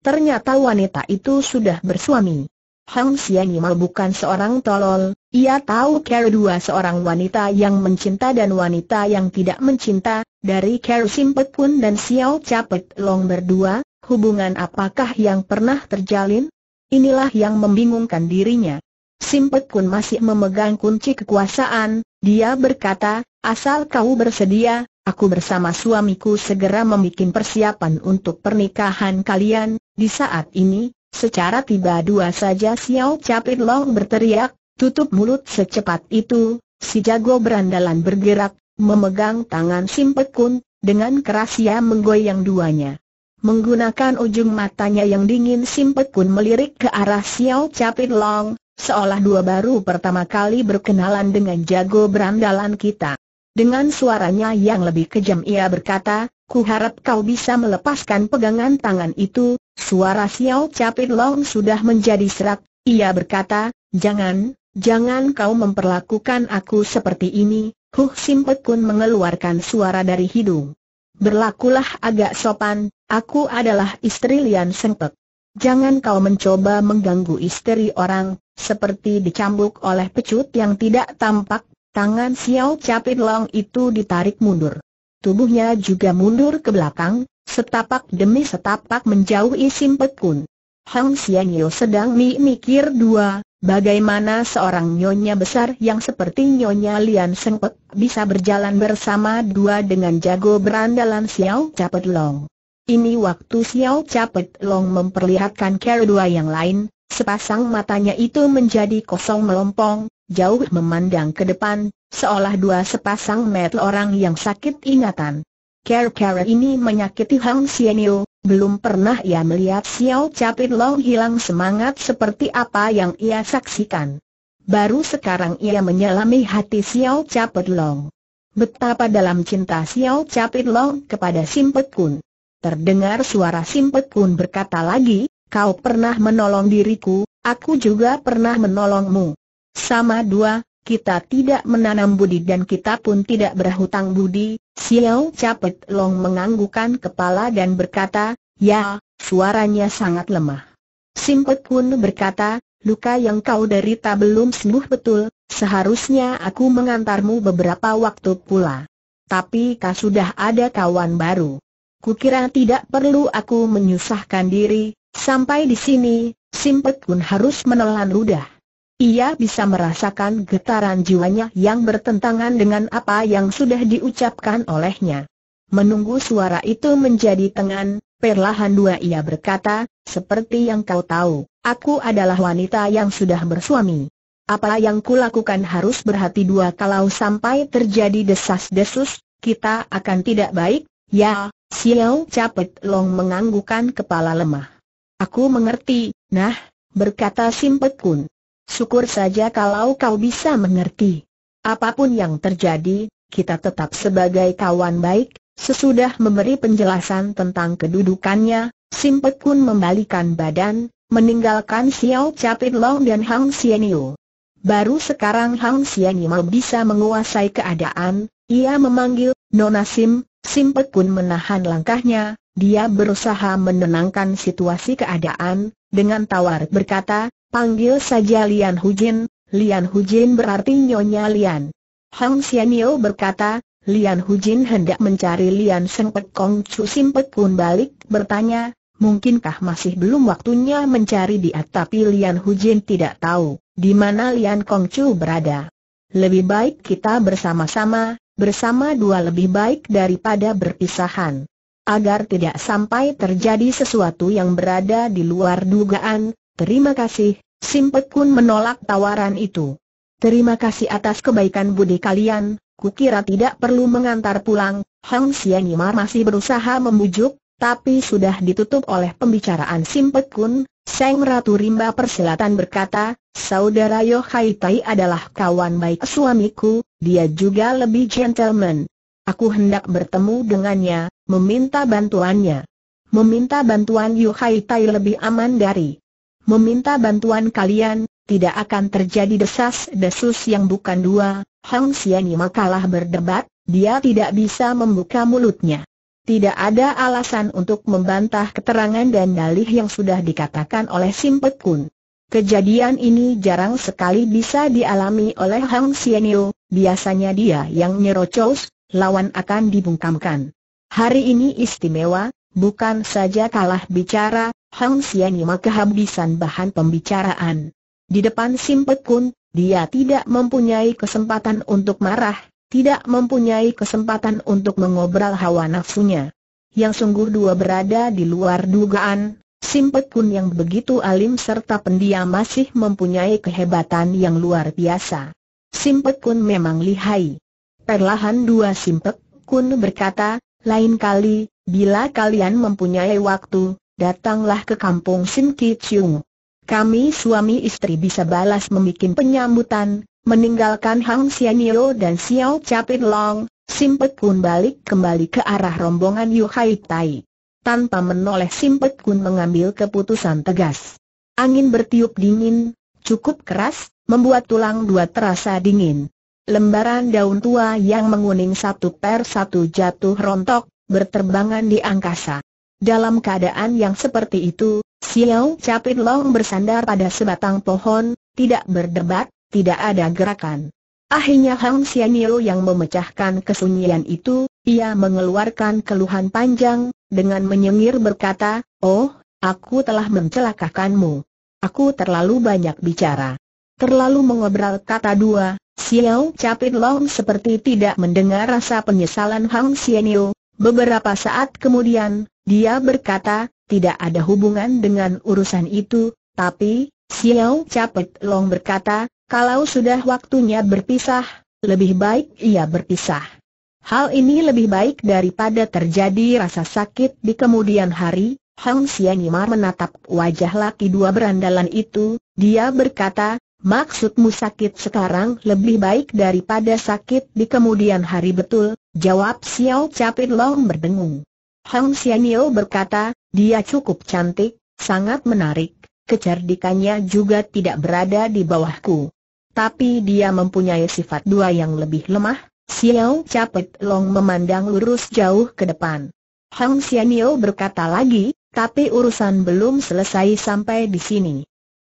Ternyata wanita itu sudah bersuami. Hang Xianyi bukan seorang tolol, ia tahu kedua seorang wanita yang mencinta dan wanita yang tidak mencinta. Dari Simpek Kun dan Xiao Capet Long berdua, hubungan apakah yang pernah terjalin? Inilah yang membingungkan dirinya. Simpek Kun masih memegang kunci kekuasaan, dia berkata, asal kau bersedia, aku bersama suamiku segera membuat persiapan untuk pernikahan kalian. Di saat ini, secara tiba-tiba saja Xiao Capit Long berteriak, tutup mulut. Secepat itu, si jago berandalan bergerak, memegang tangan Simpek Kun, dengan keras ia menggoyang duanya. Menggunakan ujung matanya yang dingin Simpek Kun melirik ke arah Xiao Capit Long, seolah dua baru pertama kali berkenalan dengan jago berandalan kita. Dengan suaranya yang lebih kejam ia berkata, ku harap kau bisa melepaskan pegangan tangan itu. Suara Xiao Capit Long sudah menjadi serak, ia berkata, jangan kau memperlakukan aku seperti ini. Simpek Kun mengeluarkan suara dari hidung. Berlakulah agak sopan, aku adalah istri Lian Sengpek. Jangan kau mencoba mengganggu istri orang. Seperti dicambuk oleh pecut yang tidak tampak, tangan Xiao Capit Long itu ditarik mundur. Tubuhnya juga mundur ke belakang, setapak demi setapak menjauhi Simpek Kun. Hang Xianyi sedang mikir dua, bagaimana seorang nyonya besar yang seperti Nyonya Lian Sengpek bisa berjalan bersama dua dengan jago berandalan Xiao Capit Long. Ini waktu Xiao Capit Long memperlihatkan kedua yang lain. Sepasang matanya itu menjadi kosong melompong, jauh memandang ke depan, seolah dua sepasang mata orang yang sakit ingatan. Cara ini menyakiti Hang Xianyi. Belum pernah ia melihat Xiao Capit Long hilang semangat seperti apa yang ia saksikan. Baru sekarang ia menyelami hati Xiao Capit Long. Betapa dalam cinta Xiao Capit Long kepada Simpek Kun. Terdengar suara Simpek Kun berkata lagi, kau pernah menolong diriku, aku juga pernah menolongmu. Sama dua, kita tidak menanam budi dan kita pun tidak berhutang budi. Xiao Capit Long menganggukkan kepala dan berkata, ya, suaranya sangat lemah. Simpek Kun berkata, luka yang kau derita belum sembuh betul, seharusnya aku mengantarmu beberapa waktu pula. Tapi kau sudah ada kawan baru. Kukira tidak perlu aku menyusahkan diri. Sampai di sini, Simpek Kun harus menelan ludah. Ia bisa merasakan getaran jiwanya yang bertentangan dengan apa yang sudah diucapkan olehnya. Menunggu suara itu menjadi tengan, perlahan dua ia berkata, seperti yang kau tahu, aku adalah wanita yang sudah bersuami. Apa yang kulakukan harus berhati dua. Kalau sampai terjadi desas-desus, kita akan tidak baik. Ya, Xiao Capit Long menganggukkan kepala lemah. Aku mengerti, nah, berkata Simpek Kun. Syukur saja kalau kau bisa mengerti. Apapun yang terjadi, kita tetap sebagai kawan baik." Sesudah memberi penjelasan tentang kedudukannya, Sim Pek Kun membalikan badan, meninggalkan Xiao Capit Long dan Hang Xianyu. Baru sekarang Hang Xianyu bisa menguasai keadaan. Ia memanggil, "Nona Sim." Sim Pek Kun menahan langkahnya. Dia berusaha menenangkan situasi keadaan, dengan tawar berkata, "Panggil saja Lian Hujin." "Lian Hujin berarti Nyonya Lian." Hang Xianyu berkata, "Lian Hujin hendak mencari Lian Seng Pek Kong Chu." Sim Pek Kun balik bertanya, "Mungkinkah masih belum waktunya mencari dia?" Tapi Lian Hujin tidak tahu di mana Lian Kong Chu berada. "Lebih baik kita bersama-sama, bersama dua lebih baik daripada berpisahan." Agar tidak sampai terjadi sesuatu yang berada di luar dugaan, "Terima kasih." Sim Pek Kun menolak tawaran itu. "Terima kasih atas kebaikan budi kalian. Kukira tidak perlu mengantar pulang." Hang Xianimar masih berusaha membujuk, tapi sudah ditutup oleh pembicaraan Sim Pek Kun. Sang Ratu Rimba Persilatan berkata, "Saudara Yohai Tai adalah kawan baik suamiku, dia juga lebih gentleman. Aku hendak bertemu dengannya, meminta bantuannya." "Meminta bantuan Yohai Tai lebih aman dari meminta bantuan kalian, tidak akan terjadi desas-desus yang bukan dua." Hang Xianima kalah berdebat, dia tidak bisa membuka mulutnya. Tidak ada alasan untuk membantah keterangan dan dalih yang sudah dikatakan oleh Sim Pek Kun. Kejadian ini jarang sekali bisa dialami oleh Hang Xianyu, biasanya dia yang nyerocos, lawan akan dibungkamkan. Hari ini istimewa, bukan saja kalah bicara, Hang Xianima kehabisan bahan pembicaraan. Di depan Sim Pek Kun, dia tidak mempunyai kesempatan untuk marah, tidak mempunyai kesempatan untuk mengobrol hawa nafsunya. Yang sungguh dua berada di luar dugaan. Sim Pek Kun yang begitu alim serta pendiam masih mempunyai kehebatan yang luar biasa. Sim Pek Kun memang lihai. Perlahan dua Sim Pek Kun berkata, "Lain kali, bila kalian mempunyai waktu, datanglah ke kampung Sim Ki Chiung. Kami suami istri bisa balas membuat penyambutan." Meninggalkan Hang Xianyu dan Xiao Capit Long, Sim Pek Kun balik kembali ke arah rombongan Yuhai Tai. Tanpa menoleh Sim Pek Kun mengambil keputusan tegas. Angin bertiup dingin, cukup keras, membuat tulang dua terasa dingin. Lembaran daun tua yang menguning satu per satu jatuh rontok, berterbangan di angkasa. Dalam keadaan yang seperti itu, Xiao Capit Long bersandar pada sebatang pohon, tidak berdebat. Tidak ada gerakan. Akhirnya Hang Xianyu yang memecahkan kesunyian itu, ia mengeluarkan keluhan panjang, dengan menyengir berkata, "Oh, aku telah mencelakakanmu. Aku terlalu banyak bicara. Terlalu mengobrol." Kata dua, Xiao Capit Long seperti tidak mendengar rasa penyesalan Hang Xianyu. Beberapa saat kemudian, dia berkata, "Tidak ada hubungan dengan urusan itu." Tapi, Xiao Capit Long berkata, "Kalau sudah waktunya berpisah, lebih baik ia berpisah. Hal ini lebih baik daripada terjadi rasa sakit di kemudian hari." Hang Xianimar menatap wajah laki dua berandalan itu, dia berkata, "Maksudmu sakit sekarang lebih baik daripada sakit di kemudian hari?" "Betul," jawab Xiao Capit Long berdengung. Hang Xianyu berkata, "Dia cukup cantik, sangat menarik, kecerdikannya juga tidak berada di bawahku. Tapi dia mempunyai sifat dua yang lebih lemah." Xiao Capit Long memandang lurus jauh ke depan. Hang Xianyu berkata lagi, "Tapi urusan belum selesai sampai di sini.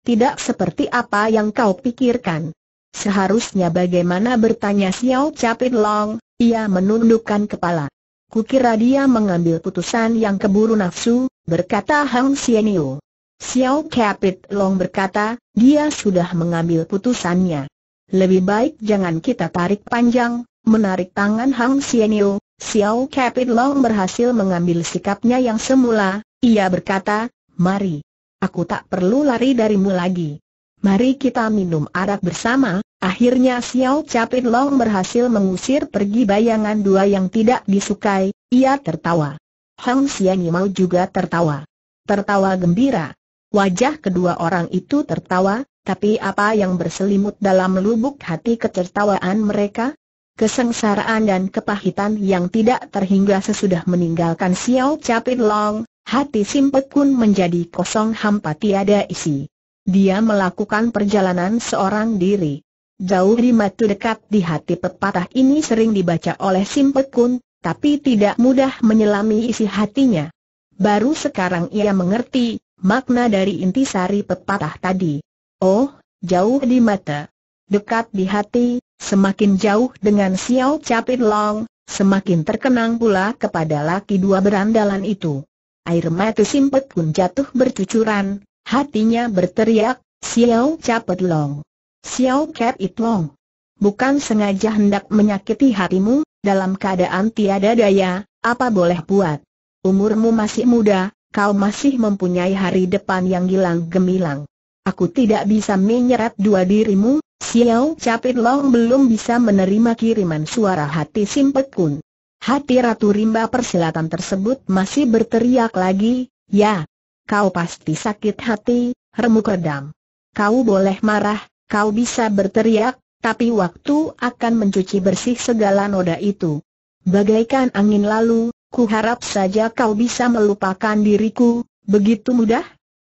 Tidak seperti apa yang kau pikirkan." "Seharusnya bagaimana?" bertanya Xiao Capit Long. Ia menundukkan kepala. "Kukira dia mengambil putusan yang keburu nafsu," berkata Hang Xianyu. Xiao Capit Long berkata, "Dia sudah mengambil putusannya. Lebih baik jangan kita tarik panjang." Menarik tangan Hang Xianyu, Xiao Capit Long berhasil mengambil sikapnya yang semula. Ia berkata, "Mari, aku tak perlu lari darimu lagi. Mari kita minum arak bersama." Akhirnya Xiao Capit Long berhasil mengusir pergi bayangan dua yang tidak disukai. Ia tertawa. Hang Xianyu juga tertawa. Tertawa gembira. Wajah kedua orang itu tertawa, tapi apa yang berselimut dalam lubuk hati ketertawaan mereka? kesengsaraan dan kepahitan yang tidak terhingga sesudah meninggalkan Xiao Capit Long, hati Simpek Kun menjadi kosong hampa tiada isi. Dia melakukan perjalanan seorang diri. Jauh di matu dekat di hati pepatah ini sering dibaca oleh Simpek Kun, tapi tidak mudah menyelami isi hatinya. Baru sekarang ia mengerti makna dari intisari pepatah tadi. Oh, jauh di mata, dekat di hati, semakin jauh dengan Xiao Capit Long, semakin terkenang pula kepada laki dua berandalan itu. Air mata Simpek Kun jatuh bercucuran. Hatinya berteriak, Xiao Capit Long, Xiao Capit Long, bukan sengaja hendak menyakiti hatimu. Dalam keadaan tiada daya, apa boleh buat? Umurmu masih muda, kau masih mempunyai hari depan yang gilang gemilang. Aku tidak bisa menyeret dua dirimu. Xiao Capit Long belum bisa menerima kiriman suara hati Simpek Kun. Hati Ratu Rimba Persilatan tersebut masih berteriak lagi, ya. Kau pasti sakit hati, remuk redam. Kau boleh marah, kau bisa berteriak, tapi waktu akan mencuci bersih segala noda itu. Bagaikan angin lalu, ku harap saja kau bisa melupakan diriku, begitu mudah?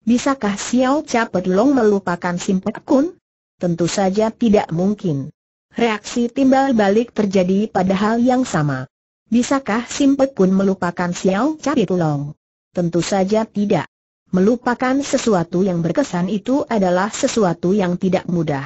Bisakah Xiao Capit Long melupakan Simpek Kun? Tentu saja tidak mungkin. Reaksi timbal balik terjadi pada hal yang sama. Bisakah Simpek Kun melupakan Xiao Capit Long? Tentu saja tidak. Melupakan sesuatu yang berkesan itu adalah sesuatu yang tidak mudah.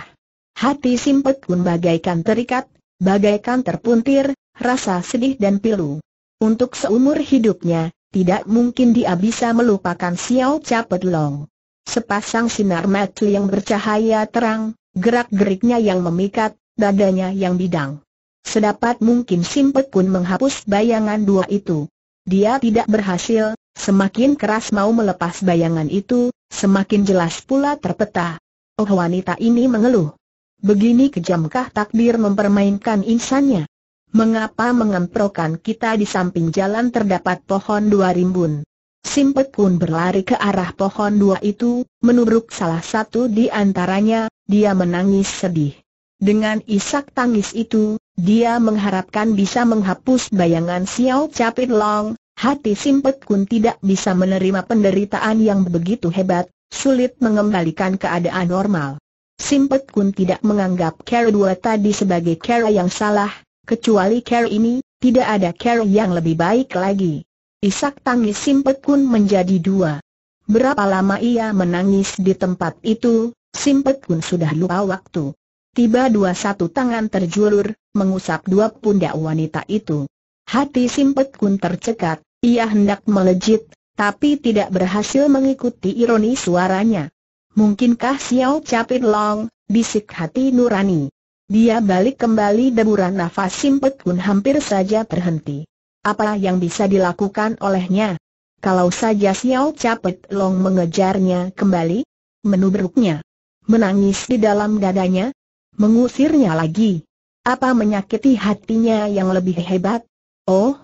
Hati Simpek Kun bagaikan terikat, bagaikan terpuntir, rasa sedih dan pilu. Untuk seumur hidupnya, tidak mungkin dia bisa melupakan Xiao Capit Long. Sepasang sinar mata yang bercahaya terang, gerak-geriknya yang memikat, dadanya yang bidang. Sedapat mungkin Simpek Kun menghapus bayangan dua itu. Dia tidak berhasil. Semakin keras mau melepas bayangan itu, semakin jelas pula terpeta. Oh, wanita ini mengeluh. Begini kejamkah takdir mempermainkan insannya? Mengapa mengemprokan kita? Di samping jalan terdapat pohon dua rimbun. Simpek Kun berlari ke arah pohon dua itu, menubruk salah satu di antaranya. Dia menangis sedih. Dengan isak tangis itu, dia mengharapkan bisa menghapus bayangan Xiao Capit Long. Hati Simpek Kun tidak bisa menerima penderitaan yang begitu hebat, sulit mengembalikan keadaan normal. Simpek Kun tidak menganggap cara dua tadi sebagai cara yang salah, kecuali cara ini, tidak ada cara yang lebih baik lagi. Isak tangis Simpek Kun menjadi dua. Berapa lama ia menangis di tempat itu, Simpek Kun sudah lupa waktu. Tiba satu tangan terjulur, mengusap dua pundak wanita itu. Hati Simpek Kun tercekat. Ia hendak melejit, tapi tidak berhasil mengikuti ironi suaranya. Mungkinkah Xiao Capit Long, bisik hati nurani. Dia balik kembali. Deburan nafas Simpek Kun hampir saja terhenti. Apa yang bisa dilakukan olehnya? Kalau saja Xiao Capit Long mengejarnya kembali, menubruknya, menangis di dalam dadanya, mengusirnya lagi. Apa menyakiti hatinya yang lebih hebat? Oh,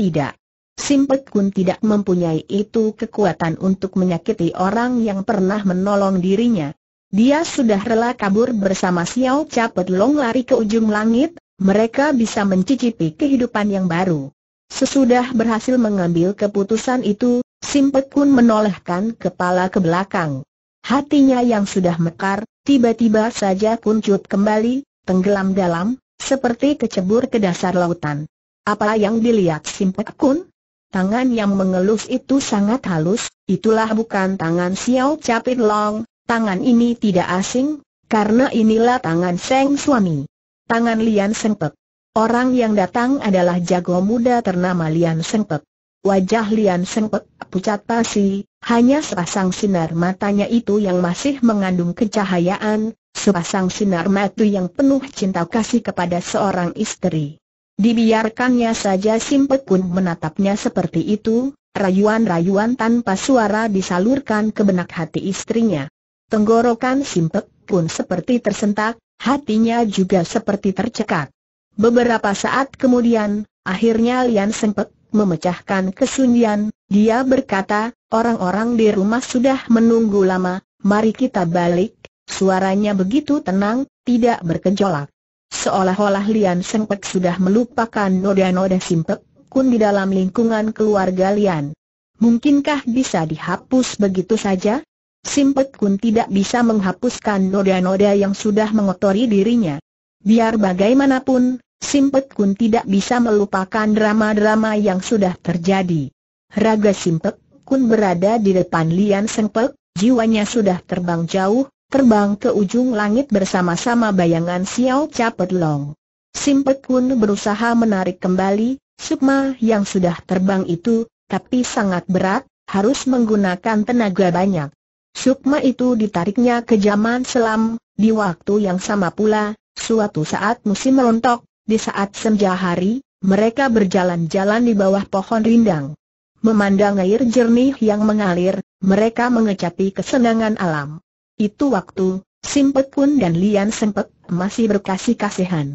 tidak. Simpek Kun tidak mempunyai itu kekuatan untuk menyakiti orang yang pernah menolong dirinya. Dia sudah rela kabur bersama Xiao Capit Long lari ke ujung langit. Mereka bisa mencicipi kehidupan yang baru. Sesudah berhasil mengambil keputusan itu, Simpek Kun menolehkan kepala ke belakang. Hatinya yang sudah mekar, tiba-tiba saja kuncup kembali, tenggelam dalam, seperti kecebur ke dasar lautan. Apa yang dilihat Simpek Kun? Tangan yang mengelus itu sangat halus. Itulah bukan tangan Xiao Capit Long. Tangan ini tidak asing, karena inilah tangan Seng Suami. Tangan Lian Sengpek. Orang yang datang adalah jago muda ternama Lian Sengpek. Wajah Lian Sengpek pucat pasi, hanya sepasang sinar matanya itu yang masih mengandung kecahayaan, sepasang sinar mata yang penuh cinta kasih kepada seorang istri. Dibiarkannya saja Simpek Kun menatapnya seperti itu, rayuan-rayuan tanpa suara disalurkan ke benak hati istrinya. Tenggorokan Simpek Kun seperti tersentak, hatinya juga seperti tercekat. Beberapa saat kemudian, akhirnya Lian Sengpek memecahkan kesunyian. Dia berkata, orang-orang di rumah sudah menunggu lama, mari kita balik. Suaranya begitu tenang, tidak bergejolak. seolah-olah Lian Seng Pek sudah melupakan noda-noda Simpek Kun di dalam lingkungan keluarga Lian. Mungkinkah bisa dihapus begitu saja? Simpek Kun tidak bisa menghapuskan noda-noda yang sudah mengotori dirinya. Biar bagaimanapun, Simpek Kun tidak bisa melupakan drama-drama yang sudah terjadi. Raga Simpek Kun berada di depan Lian Seng Pek, jiwanya sudah terbang jauh, terbang ke ujung langit bersama-sama bayangan Xiao Capet Long. Simpek Kun berusaha menarik kembali sukma yang sudah terbang itu, tapi sangat berat, harus menggunakan tenaga banyak. Sukma itu ditariknya ke zaman selam, di waktu yang sama pula. Suatu saat musim rontok, di saat senja hari, mereka berjalan-jalan di bawah pohon rindang. Memandang air jernih yang mengalir, mereka mengecapi kesenangan alam. Itu waktu, Simpek Kun dan Lian Seng Pek masih berkasih-kasihan.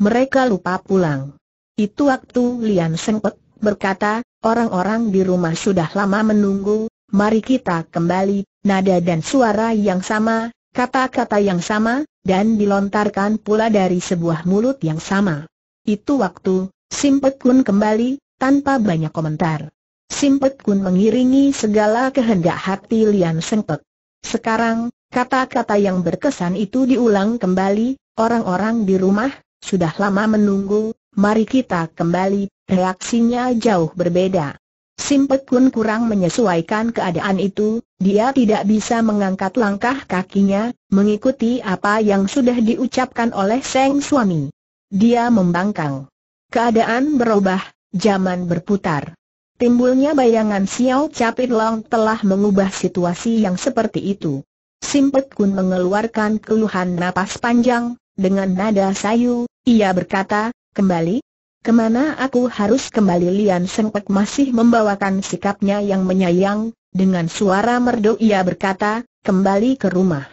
Mereka lupa pulang. Itu waktu Lian Seng Pek berkata, "Orang-orang di rumah sudah lama menunggu, mari kita kembali." Nada dan suara yang sama, kata-kata yang sama, dan dilontarkan pula dari sebuah mulut yang sama. Itu waktu, Simpek Kun kembali, tanpa banyak komentar. Simpek Kun mengiringi segala kehendak hati Lian Seng Pek. Sekarang, kata-kata yang berkesan itu diulang kembali, "Orang-orang di rumah, sudah lama menunggu, mari kita kembali." Reaksinya jauh berbeda. Simpek Kun kurang menyesuaikan keadaan itu, dia tidak bisa mengangkat langkah kakinya, mengikuti apa yang sudah diucapkan oleh sang suami. Dia membangkang. Keadaan berubah, zaman berputar. Timbulnya bayangan Xiao Capit Long telah mengubah situasi yang seperti itu. Simpek Kun mengeluarkan keluhan napas panjang, dengan nada sayu, ia berkata, "Kembali? Kemana aku harus kembali?" Lian Seng Pek masih membawakan sikapnya yang menyayang. Dengan suara merdu ia berkata, "Kembali ke rumah."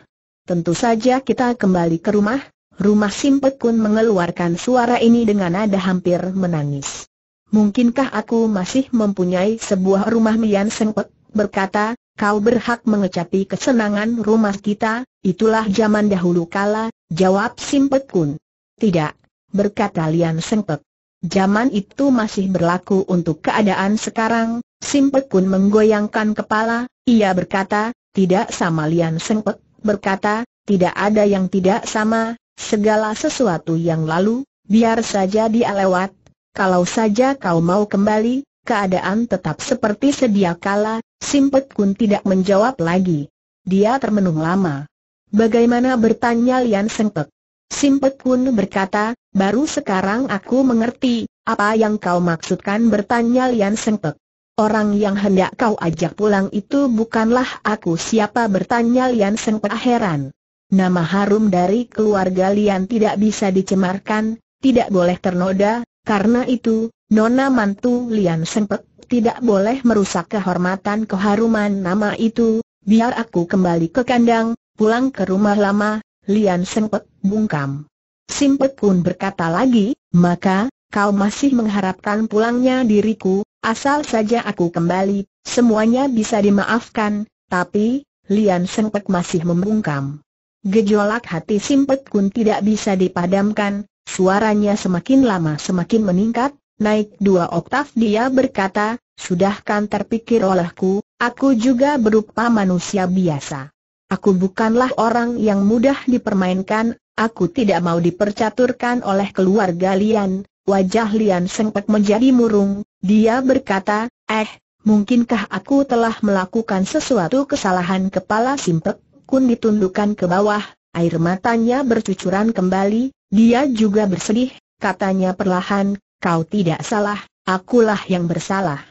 "Tentu saja kita kembali ke rumah." Rumah Simpek Kun mengeluarkan suara ini dengan nada hampir menangis. "Mungkinkah aku masih mempunyai sebuah rumah?" Lian Seng Pek berkata, "Kau berhak mengecapi kesenangan rumah kita, itulah zaman dahulu kala." Jawab Simpek Kun. "Tidak," berkata Lian Seng Pek. "Zaman itu masih berlaku untuk keadaan sekarang." Simpek Kun menggoyangkan kepala, ia berkata, "Tidak sama." Lian Seng Pek berkata, "Tidak ada yang tidak sama, segala sesuatu yang lalu, biar saja dia lewat. Kalau saja kau mau kembali, keadaan tetap seperti sedia kala." Simpek Kun tidak menjawab lagi. Dia termenung lama. "Bagaimana?" bertanya Lian Seng Pek. Simpek Kun berkata, "Baru sekarang aku mengerti." "Apa yang kau maksudkan?" bertanya Lian Seng Pek. "Orang yang hendak kau ajak pulang itu bukanlah aku." "Siapa?" bertanya Lian Seng Pek heran. Nama harum dari keluarga Lian tidak bisa dicemarkan, tidak boleh ternoda. Karena itu, nona mantu Lian Seng Pek tidak boleh merusak kehormatan keharuman nama itu. "Biar aku kembali ke kandang, pulang ke rumah lama." Lian Seng Pek bungkam. Simpek Kun berkata lagi, "Maka, kau masih mengharapkan pulangnya diriku, asal saja aku kembali, semuanya bisa dimaafkan." Tapi, Lian Seng Pek masih membungkam. Gejolak hati Simpek Kun tidak bisa dipadamkan, suaranya semakin lama semakin meningkat, naik 2 oktav. Dia berkata, "Sudahkan terpikir olehku, aku juga berupa manusia biasa. Aku bukanlah orang yang mudah dipermainkan, aku tidak mau dipercaturkan oleh keluarga Lian." Wajah Lian Seng Pek menjadi murung, dia berkata, "Mungkinkah aku telah melakukan sesuatu kesalahan?" Kepala Simpek Kun ditundukkan ke bawah, air matanya bercucuran kembali, dia juga bersedih, katanya perlahan, "Kau tidak salah, akulah yang bersalah.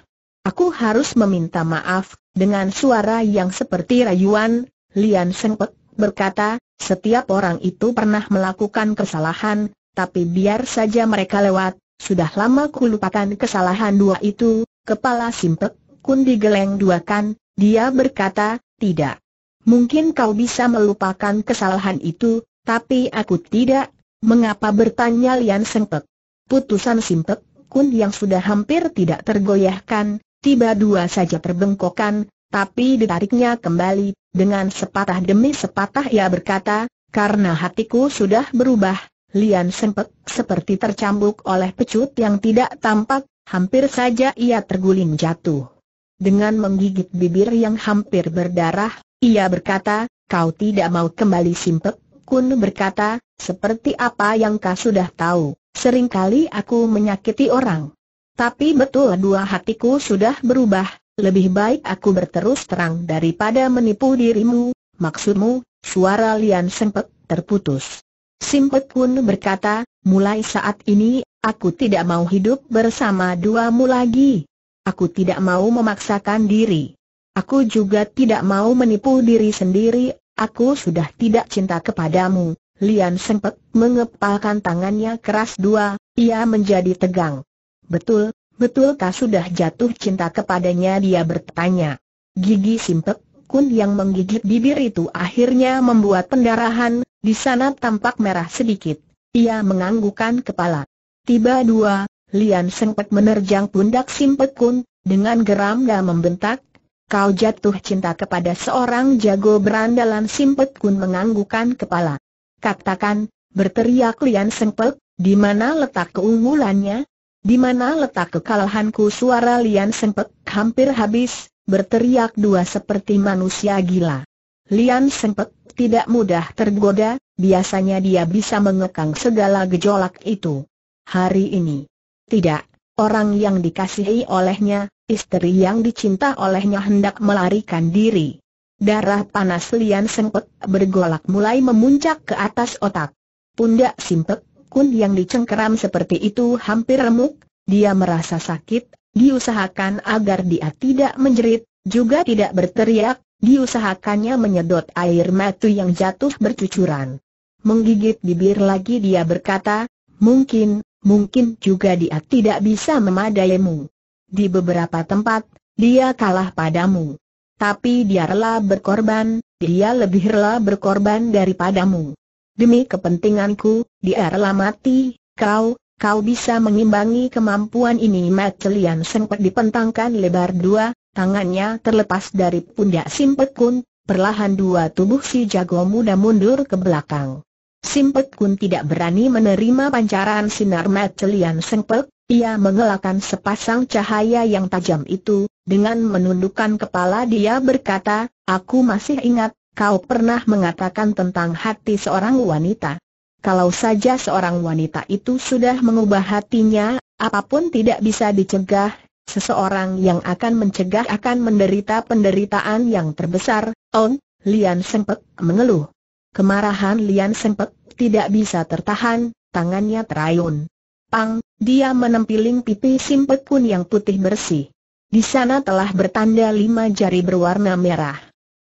Aku harus meminta maaf." Dengan suara yang seperti rayuan, Lian Seng Pek berkata, "Setiap orang itu pernah melakukan kesalahan, tapi biar saja mereka lewat, sudah lama kulupakan kesalahan dua itu." Kepala Simpek Kun digeleng duakan, dia berkata, "Tidak. Mungkin kau bisa melupakan kesalahan itu, tapi aku tidak." "Mengapa?" bertanya Lian Seng Pek. Putusan Simpek Kun yang sudah hampir tidak tergoyahkan, tiba-tiba saja terbengkokkan, tapi ditariknya kembali. Dengan sepatah demi sepatah ia berkata, "Karena hatiku sudah berubah, Lian Sempek seperti tercambuk oleh pecut yang tidak tampak, hampir saja ia terguling jatuh. Dengan menggigit bibir yang hampir berdarah, ia berkata, "Kau tidak mau kembali?" Simpek Kun berkata, "Seperti apa yang kau sudah tahu, seringkali aku menyakiti orang. Tapi betul dua hatiku sudah berubah, lebih baik aku berterus terang daripada menipu dirimu." "Maksudmu?" Suara Lian Sempek terputus. Simpek Kun berkata, "Mulai saat ini, aku tidak mau hidup bersama duamu lagi. Aku tidak mau memaksakan diri. Aku juga tidak mau menipu diri sendiri. Aku sudah tidak cinta kepadamu." Lian Sempek mengepalkan tangannya keras dua, ia menjadi tegang. "Betul, betulkah sudah jatuh cinta kepadanya?" dia bertanya. Gigi Simpek Kun yang menggigit bibir itu akhirnya membuat pendarahan. Di sana tampak merah sedikit. Ia menganggukkan kepala. Tiba dua, Lian Sempek menerjang pundak Simpek Kun dengan geram dan membentak, "Kau jatuh cinta kepada seorang jago berandalan." Simpek Kun menganggukkan kepala. "Katakan," berteriak Lian Sempek, "di mana letak keunggulannya? Di mana letak kekalahanku?" Suara Lian Sempek hampir habis, berteriak dua seperti manusia gila. Lian Sempek tidak mudah tergoda, biasanya dia bisa mengekang segala gejolak itu. Hari ini, tidak, orang yang dikasihi olehnya, istri yang dicinta olehnya hendak melarikan diri. Darah panas Lian Sempek bergolak mulai memuncak ke atas otak. Pundak Simpek Kun yang dicengkeram seperti itu hampir remuk, dia merasa sakit, diusahakan agar dia tidak menjerit, juga tidak berteriak. Diusahakannya menyedot air mata yang jatuh bercucuran. Menggigit bibir lagi dia berkata, Mungkin juga dia tidak bisa memadaimu. Di beberapa tempat, dia kalah padamu. Tapi dia rela berkorban, dia lebih rela berkorban daripadamu. Demi kepentinganku, dia rela mati. Kau bisa mengimbangi kemampuan ini? Mata Lian Sempek dipentangkan lebar dua. Tangannya terlepas dari pundak Simpek Kun, perlahan dua tubuh si jago muda mundur ke belakang. Simpek Kun tidak berani menerima pancaran sinar mata Lian Sempek, ia mengelakkan sepasang cahaya yang tajam itu. Dengan menundukkan kepala dia berkata, "Aku masih ingat, kau pernah mengatakan tentang hati seorang wanita. Kalau saja seorang wanita itu sudah mengubah hatinya, apapun tidak bisa dicegah. Seseorang yang akan mencegah akan menderita penderitaan yang terbesar." Lian Sempek mengeluh. Kemarahan Lian Sempek tidak bisa tertahan, tangannya terayun. Pang, dia menempiling pipi Simpek Kun yang putih bersih. Di sana telah bertanda 5 jari berwarna merah.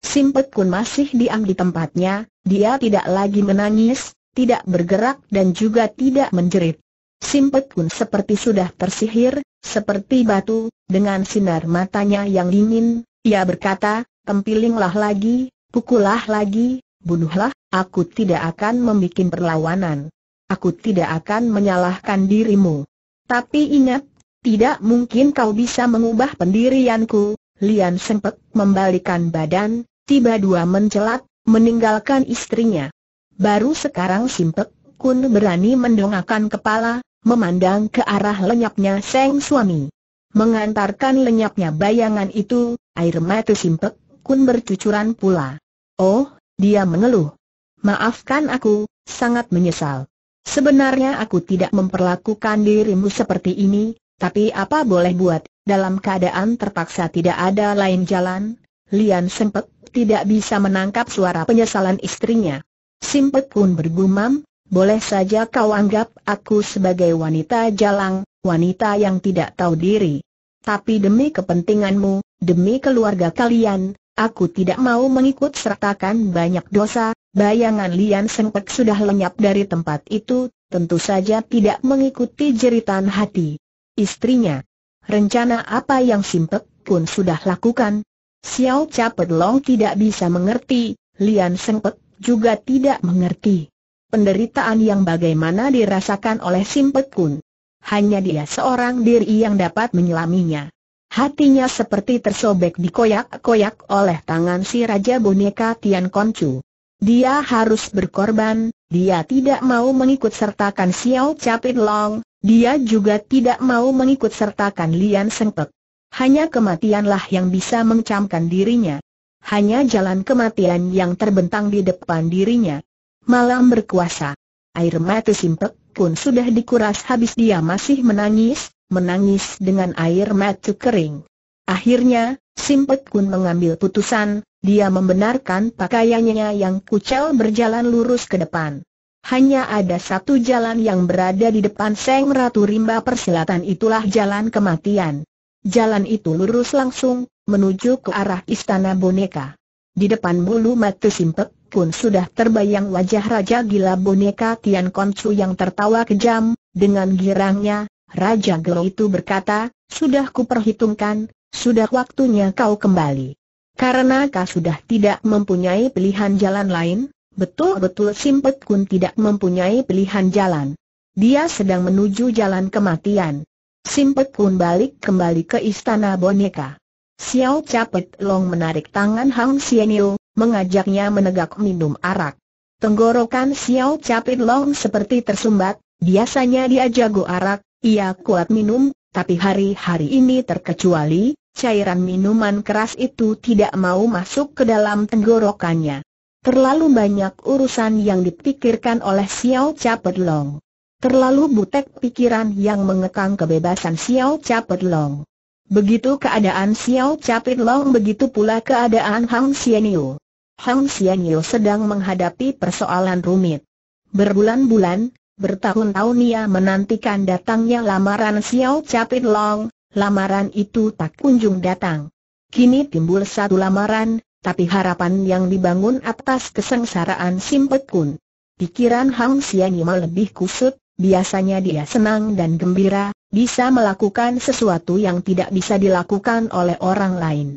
Simpek Kun masih diam di tempatnya, dia tidak lagi menangis, tidak bergerak dan juga tidak menjerit. Simpek Kun seperti sudah tersihir. Seperti batu, dengan sinar matanya yang dingin, ia berkata, "Tempilinglah lagi, pukullah lagi, bunuhlah, aku tidak akan membikin perlawanan. Aku tidak akan menyalahkan dirimu. Tapi ingat, tidak mungkin kau bisa mengubah pendirianku." Lian Sempek membalikan badan, tiba dua mencelat, meninggalkan istrinya. Baru sekarang Simpek Kun berani mendongakkan kepala, memandang ke arah lenyapnya sang suami. Mengantarkan lenyapnya bayangan itu, air mata Simpek Kun bercucuran pula. "Oh," dia mengeluh. "Maafkan aku, sangat menyesal. Sebenarnya aku tidak memperlakukan dirimu seperti ini, tapi apa boleh buat, dalam keadaan terpaksa tidak ada lain jalan." Lian Sempek tidak bisa menangkap suara penyesalan istrinya. Simpek Kun bergumam, "Boleh saja kau anggap aku sebagai wanita jalang, wanita yang tidak tahu diri. Tapi demi kepentinganmu, demi keluarga kalian, aku tidak mau mengikut sertakan banyak dosa." Bayangan Lian Sempek sudah lenyap dari tempat itu, tentu saja tidak mengikuti jeritan hati istrinya. Rencana apa yang Simpek Kun sudah lakukan? Xiao Cha Pedlong tidak bisa mengerti, Lian Sempek juga tidak mengerti. Penderitaan yang bagaimana dirasakan oleh Simpek Kun. Hanya dia seorang diri yang dapat menyelaminya. Hatinya seperti tersobek dikoyak-koyak oleh tangan si Raja Boneka Tian Kongcu. Dia harus berkorban, dia tidak mau mengikut sertakan Xiao Capit Long, dia juga tidak mau mengikut sertakan Lian Sengpek. Hanya kematianlah yang bisa mengecamkan dirinya. Hanya jalan kematian yang terbentang di depan dirinya. Malam berkuasa. Air mata Sengpek pun sudah dikuras habis, dia masih menangis, menangis dengan air mata kering. Akhirnya, Sengpek Kun mengambil putusan, dia membenarkan pakaiannya yang kucel berjalan lurus ke depan. Hanya ada satu jalan yang berada di depan Seng Ratu Rimba Persilatan, itulah jalan kematian. Jalan itu lurus langsung, menuju ke arah Istana Boneka. Di depan bulu mata Sengpek Kun sudah terbayang wajah Raja Gila Boneka Tian Kongcu yang tertawa kejam. Dengan girangnya, Raja Gelo itu berkata, "Sudah kuperhitungkan, sudah waktunya kau kembali. Karena kau sudah tidak mempunyai pilihan jalan lain." Betul-betul Sengpek Kun tidak mempunyai pilihan jalan. Dia sedang menuju jalan kematian. Sengpek Kun balik kembali ke Istana Boneka. Xiao Capit Long menarik tangan Hang Xianyu, mengajaknya menegak minum arak. Tenggorokan Xiao Capit Long seperti tersumbat. Biasanya dia jago arak, ia kuat minum, tapi hari-hari ini terkecuali, cairan minuman keras itu tidak mau masuk ke dalam tenggorokannya. Terlalu banyak urusan yang dipikirkan oleh Xiao Capit Long. Terlalu butek pikiran yang mengekang kebebasan Xiao Capit Long. Begitu keadaan Xiao Capit Long, begitu pula keadaan Hang Xianyu. Hang Xianyu sedang menghadapi persoalan rumit. Berbulan-bulan, bertahun-tahun ia menantikan datangnya lamaran Xiao Capit Long. Lamaran itu tak kunjung datang. Kini timbul satu lamaran. Tapi harapan yang dibangun atas kesengsaraan Sengpek Kun. Pikiran Hang Xianyu lebih kusut. Biasanya dia senang dan gembira, bisa melakukan sesuatu yang tidak bisa dilakukan oleh orang lain.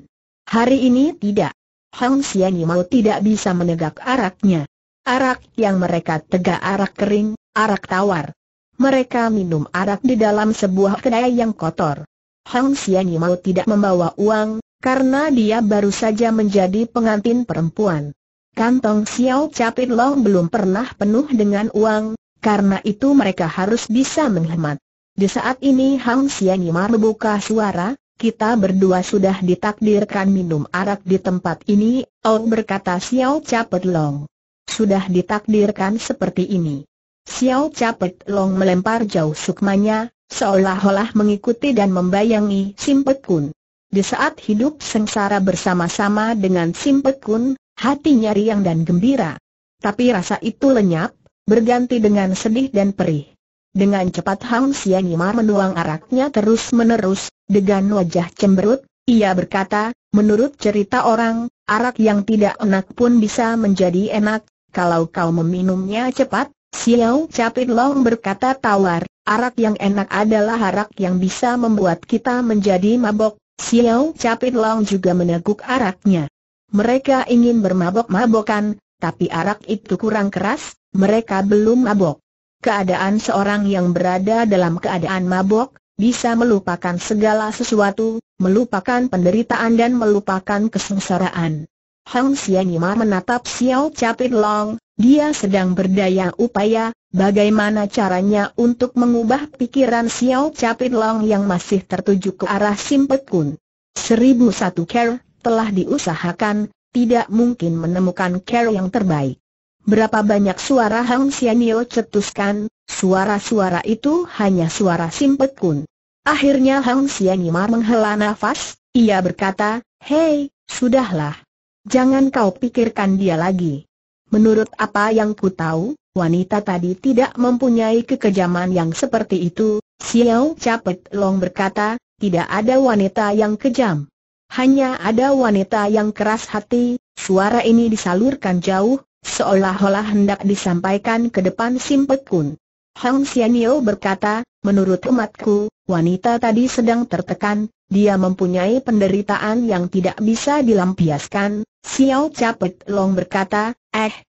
Hari ini tidak. Hang Xianyu tidak bisa menegak araknya. Arak yang mereka tegak arak kering, arak tawar. Mereka minum arak di dalam sebuah kedai yang kotor. Hang Xianyu tidak membawa uang, karena dia baru saja menjadi pengantin perempuan. Kantong Xiao Capit Long belum pernah penuh dengan uang, karena itu mereka harus bisa menghemat. Di saat ini Hang Xianyu membuka suara, "Kita berdua sudah ditakdirkan minum arak di tempat ini." "Oh," berkata Xiao Capit Long. "Sudah ditakdirkan seperti ini." Xiao Capit Long melempar jauh sukmanya, seolah-olah mengikuti dan membayangi Sengpek Kun. Di saat hidup sengsara bersama-sama dengan Sengpek Kun, hatinya riang dan gembira. Tapi rasa itu lenyap, berganti dengan sedih dan perih. Dengan cepat Hang Xianyu menuang araknya terus-menerus, dengan wajah cemberut, ia berkata, "Menurut cerita orang, arak yang tidak enak pun bisa menjadi enak, kalau kau meminumnya cepat." Xiao Capit Long berkata tawar, "Arak yang enak adalah arak yang bisa membuat kita menjadi mabok." Xiao Capit Long juga meneguk araknya. Mereka ingin bermabok-mabokan, tapi arak itu kurang keras, mereka belum mabok. Keadaan seorang yang berada dalam keadaan mabok, bisa melupakan segala sesuatu, melupakan penderitaan dan melupakan kesengsaraan. Hang Xianyu menatap Xiao Capit Long, dia sedang berdaya upaya, bagaimana caranya untuk mengubah pikiran Xiao Capit Long yang masih tertuju ke arah Sengpek Kun. 1001 cara telah diusahakan, tidak mungkin menemukan cara yang terbaik. Berapa banyak suara Hang Xianyu cetuskan, suara-suara itu hanya suara Sengpek Kun. Akhirnya Hang Xianyu menghela nafas, ia berkata, "Hei, sudahlah. Jangan kau pikirkan dia lagi. Menurut apa yang ku tahu, wanita tadi tidak mempunyai kekejaman yang seperti itu." Xiao Capit Long berkata, "Tidak ada wanita yang kejam. Hanya ada wanita yang keras hati." Suara ini disalurkan jauh, seolah-olah hendak disampaikan ke depan Sengpek Kun. Hang Xianyu berkata, "Menurut umatku, wanita tadi sedang tertekan, dia mempunyai penderitaan yang tidak bisa dilampiaskan." Xiao Capit Long berkata,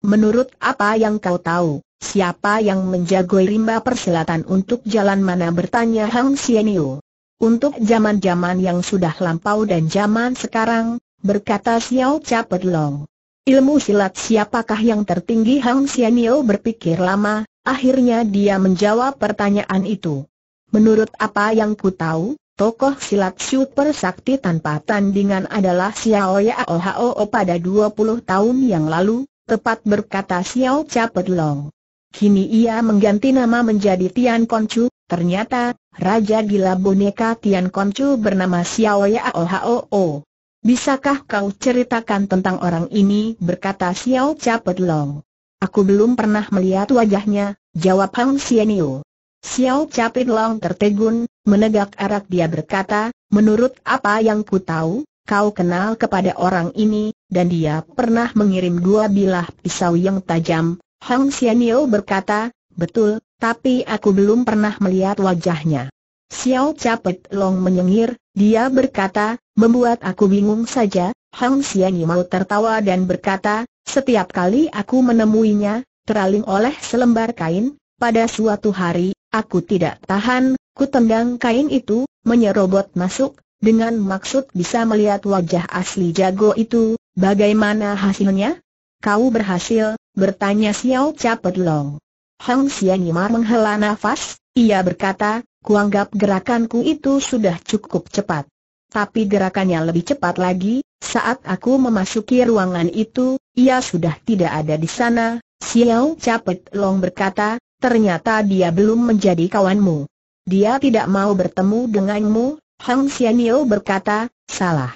"Menurut apa yang kau tahu, siapa yang menjagoi rimba persilatan untuk jalan mana?" bertanya Hang Xianyu. "Untuk zaman-zaman yang sudah lampau dan zaman sekarang," berkata Xiao Capit Long. Ilmu silat siapakah yang tertinggi? Hang Xianyo berpikir lama, akhirnya dia menjawab pertanyaan itu. Menurut apa yang ku tahu, tokoh silat super sakti tanpa tandingan adalah Xiao Yao Hao pada 20 tahun yang lalu, tepat berkata Xiao Capet Long. Kini ia mengganti nama menjadi Tian Koncu. Ternyata, raja gila boneka Tian Koncu bernama Xiao Yao Hao. Bisakah kau ceritakan tentang orang ini? Berkata Xiao Capet Long. Aku belum pernah melihat wajahnya, jawab Hang Xianyo. Xiao Capit Long tertegun, menegak arak. Dia berkata, menurut apa yang ku tahu, kau kenal kepada orang ini, dan dia pernah mengirim 2 bilah pisau yang tajam. Hang Xianyo berkata, betul, tapi aku belum pernah melihat wajahnya. Xiao Capit Long menyengir, dia berkata, membuat aku bingung saja. Hang Xianyo mau tertawa dan berkata, setiap kali aku menemuinya, teraling oleh selembar kain, pada suatu hari, aku tidak tahan, ku tendang kain itu, menyerobot masuk, dengan maksud bisa melihat wajah asli jago itu. Bagaimana hasilnya? Kau berhasil? Bertanya Xiao Capet Long. Hang Xianyo menghela nafas, ia berkata, kuanggap gerakanku itu sudah cukup cepat. Tapi gerakannya lebih cepat lagi, saat aku memasuki ruangan itu, ia sudah tidak ada di sana. Xiao Capet Long berkata, ternyata dia belum menjadi kawanmu. Dia tidak mau bertemu denganmu. Hang Xianyo berkata, salah.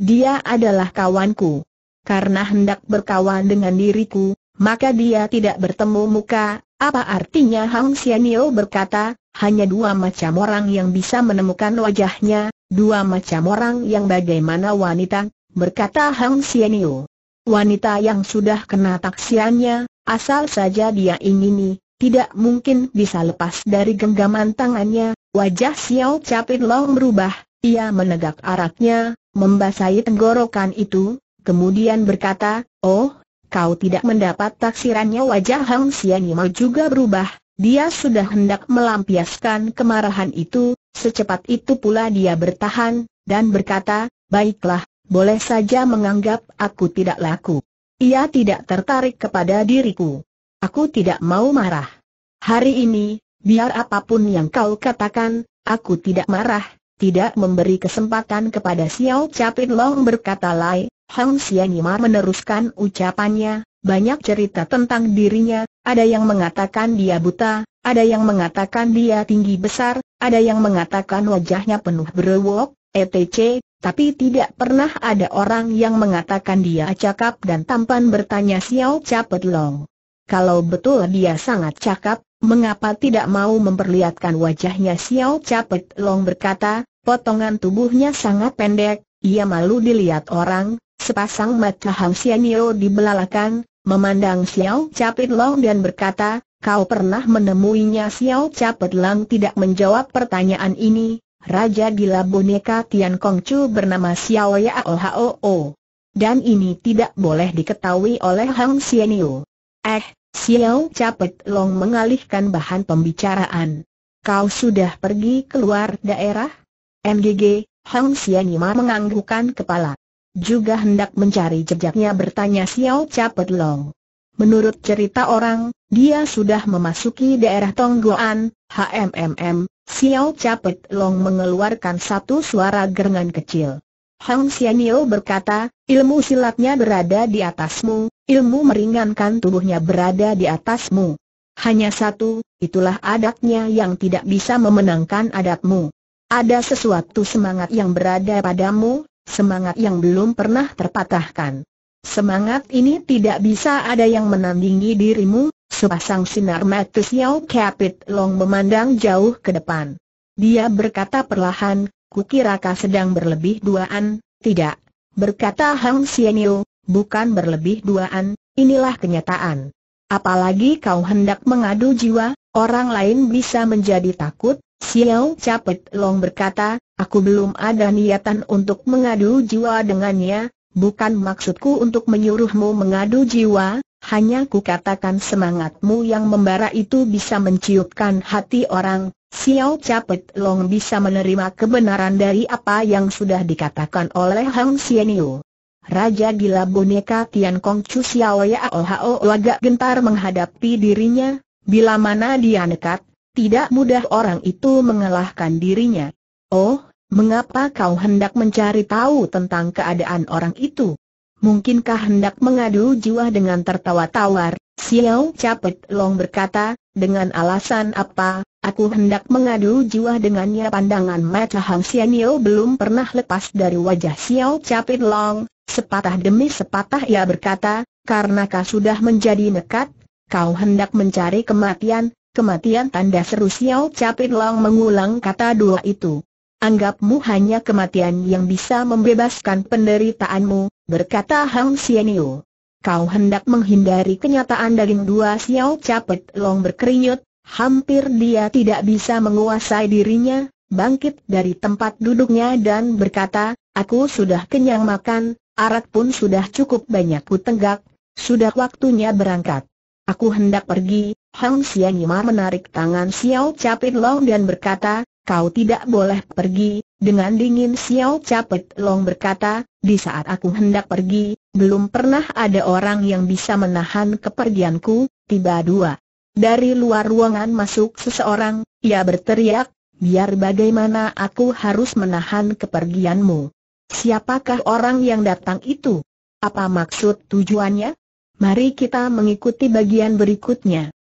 Dia adalah kawanku. Karena hendak berkawan dengan diriku, maka dia tidak bertemu muka. Apa artinya? Hang Xianyo berkata, hanya 2 macam orang yang bisa menemukan wajahnya. 2 macam orang. Yang bagaimana? Wanita, berkata Hang Xianyo. Wanita yang sudah kena taksiannya, asal saja dia ingini, tidak mungkin bisa lepas dari genggaman tangannya. Wajah Xiao Capit Long berubah, ia menegak araknya, membasahi tenggorokan itu, kemudian berkata, oh, kau tidak mendapat taksirannya. Wajah Hang Xianyo juga berubah, dia sudah hendak melampiaskan kemarahan itu, secepat itu pula dia bertahan, dan berkata, baiklah, boleh saja menganggap aku tidak laku. Ia tidak tertarik kepada diriku. Aku tidak mau marah. Hari ini, biar apapun yang kau katakan, aku tidak marah. Tidak memberi kesempatan kepada Xiao Capit Long, berkata Lai. Hang Xianyo meneruskan ucapannya, banyak cerita tentang dirinya. Ada yang mengatakan dia buta, ada yang mengatakan dia tinggi besar, ada yang mengatakan wajahnya penuh berwok, etc. Tapi tidak pernah ada orang yang mengatakan dia cakap dan tampan. Bertanya Xiao Capit Long, kalau betul dia sangat cakap, mengapa tidak mau memperlihatkan wajahnya? Xiao Capet Long berkata, potongan tubuhnya sangat pendek, ia malu dilihat orang. Sepasang mata Hang Xianyo dibelalakan, memandang Xiao Capet Long dan berkata, kau pernah menemuinya? Xiao Capet Long tidak menjawab pertanyaan ini. Raja gila boneka Tian Kongcu bernama Xiao Yao Hao, dan ini tidak boleh diketahui oleh Hang Xianyo. Xiao Capet Long mengalihkan bahan pembicaraan. Kau sudah pergi keluar daerah? MGG. Hang Xianyo menganggukkan kepala. Juga hendak mencari jejaknya? Bertanya Xiao Capet Long. Menurut cerita orang, dia sudah memasuki daerah Tonggoan. Xiao Capet Long mengeluarkan satu suara gerengan kecil. Hang Xianyo berkata, ilmu silatnya berada di atasmu, ilmu meringankan tubuhnya berada di atasmu. Hanya satu, itulah adatnya yang tidak bisa memenangkan adatmu. Ada sesuatu semangat yang berada padamu, semangat yang belum pernah terpatahkan. Semangat ini tidak bisa ada yang menandingi dirimu. Sepasang sinar mata Xiao Capit Long memandang jauh ke depan. Dia berkata perlahan, kukira kau sedang berlebih duaan. Tidak, berkata Hang Xianyo, bukan berlebih duaan, inilah kenyataan. Apalagi kau hendak mengadu jiwa, orang lain bisa menjadi takut. Xiao Capet Long berkata, aku belum ada niatan untuk mengadu jiwa dengannya, bukan maksudku untuk menyuruhmu mengadu jiwa, hanya kukatakan semangatmu yang membara itu bisa menciutkan hati orang. Xiao Capet Long bisa menerima kebenaran dari apa yang sudah dikatakan oleh Hang Xianyo. Raja Gila Boneka Tian Kong Chu Xiao Yao Hao agak gentar menghadapi dirinya. Bila mana dia nekat, tidak mudah orang itu mengalahkan dirinya. Oh, mengapa kau hendak mencari tahu tentang keadaan orang itu? Mungkinkah hendak mengadu jiwa? Dengan tertawa tawar, Xiao Capek Long berkata, dengan alasan apa aku hendak mengadu jiwa dengannya? Pandangan mata Hang Xianyo belum pernah lepas dari wajah Xiao Capek Long. Sepatah demi sepatah ia berkata, karena kau sudah menjadi nekat, kau hendak mencari kematian, kematian tanda seru. Xiao Capit Long mengulang kata dua itu. Anggapmu hanya kematian yang bisa membebaskan penderitaanmu, berkata Hang Xianyu. Kau hendak menghindari kenyataan daging dua. Xiao Capit Long berkeringat, hampir dia tidak bisa menguasai dirinya, bangkit dari tempat duduknya dan berkata, aku sudah kenyang makan. Arak pun sudah cukup banyak kutenggak, sudah waktunya berangkat. Aku hendak pergi. Hang Xianyima menarik tangan Xiao Capit Long dan berkata, kau tidak boleh pergi. Dengan dingin Xiao Capit Long berkata, di saat aku hendak pergi, belum pernah ada orang yang bisa menahan kepergianku. Tiba dua. Dari luar ruangan masuk seseorang, ia berteriak, biar bagaimana aku harus menahan kepergianmu. Siapakah orang yang datang itu? Apa maksud tujuannya? Mari kita mengikuti bagian berikutnya.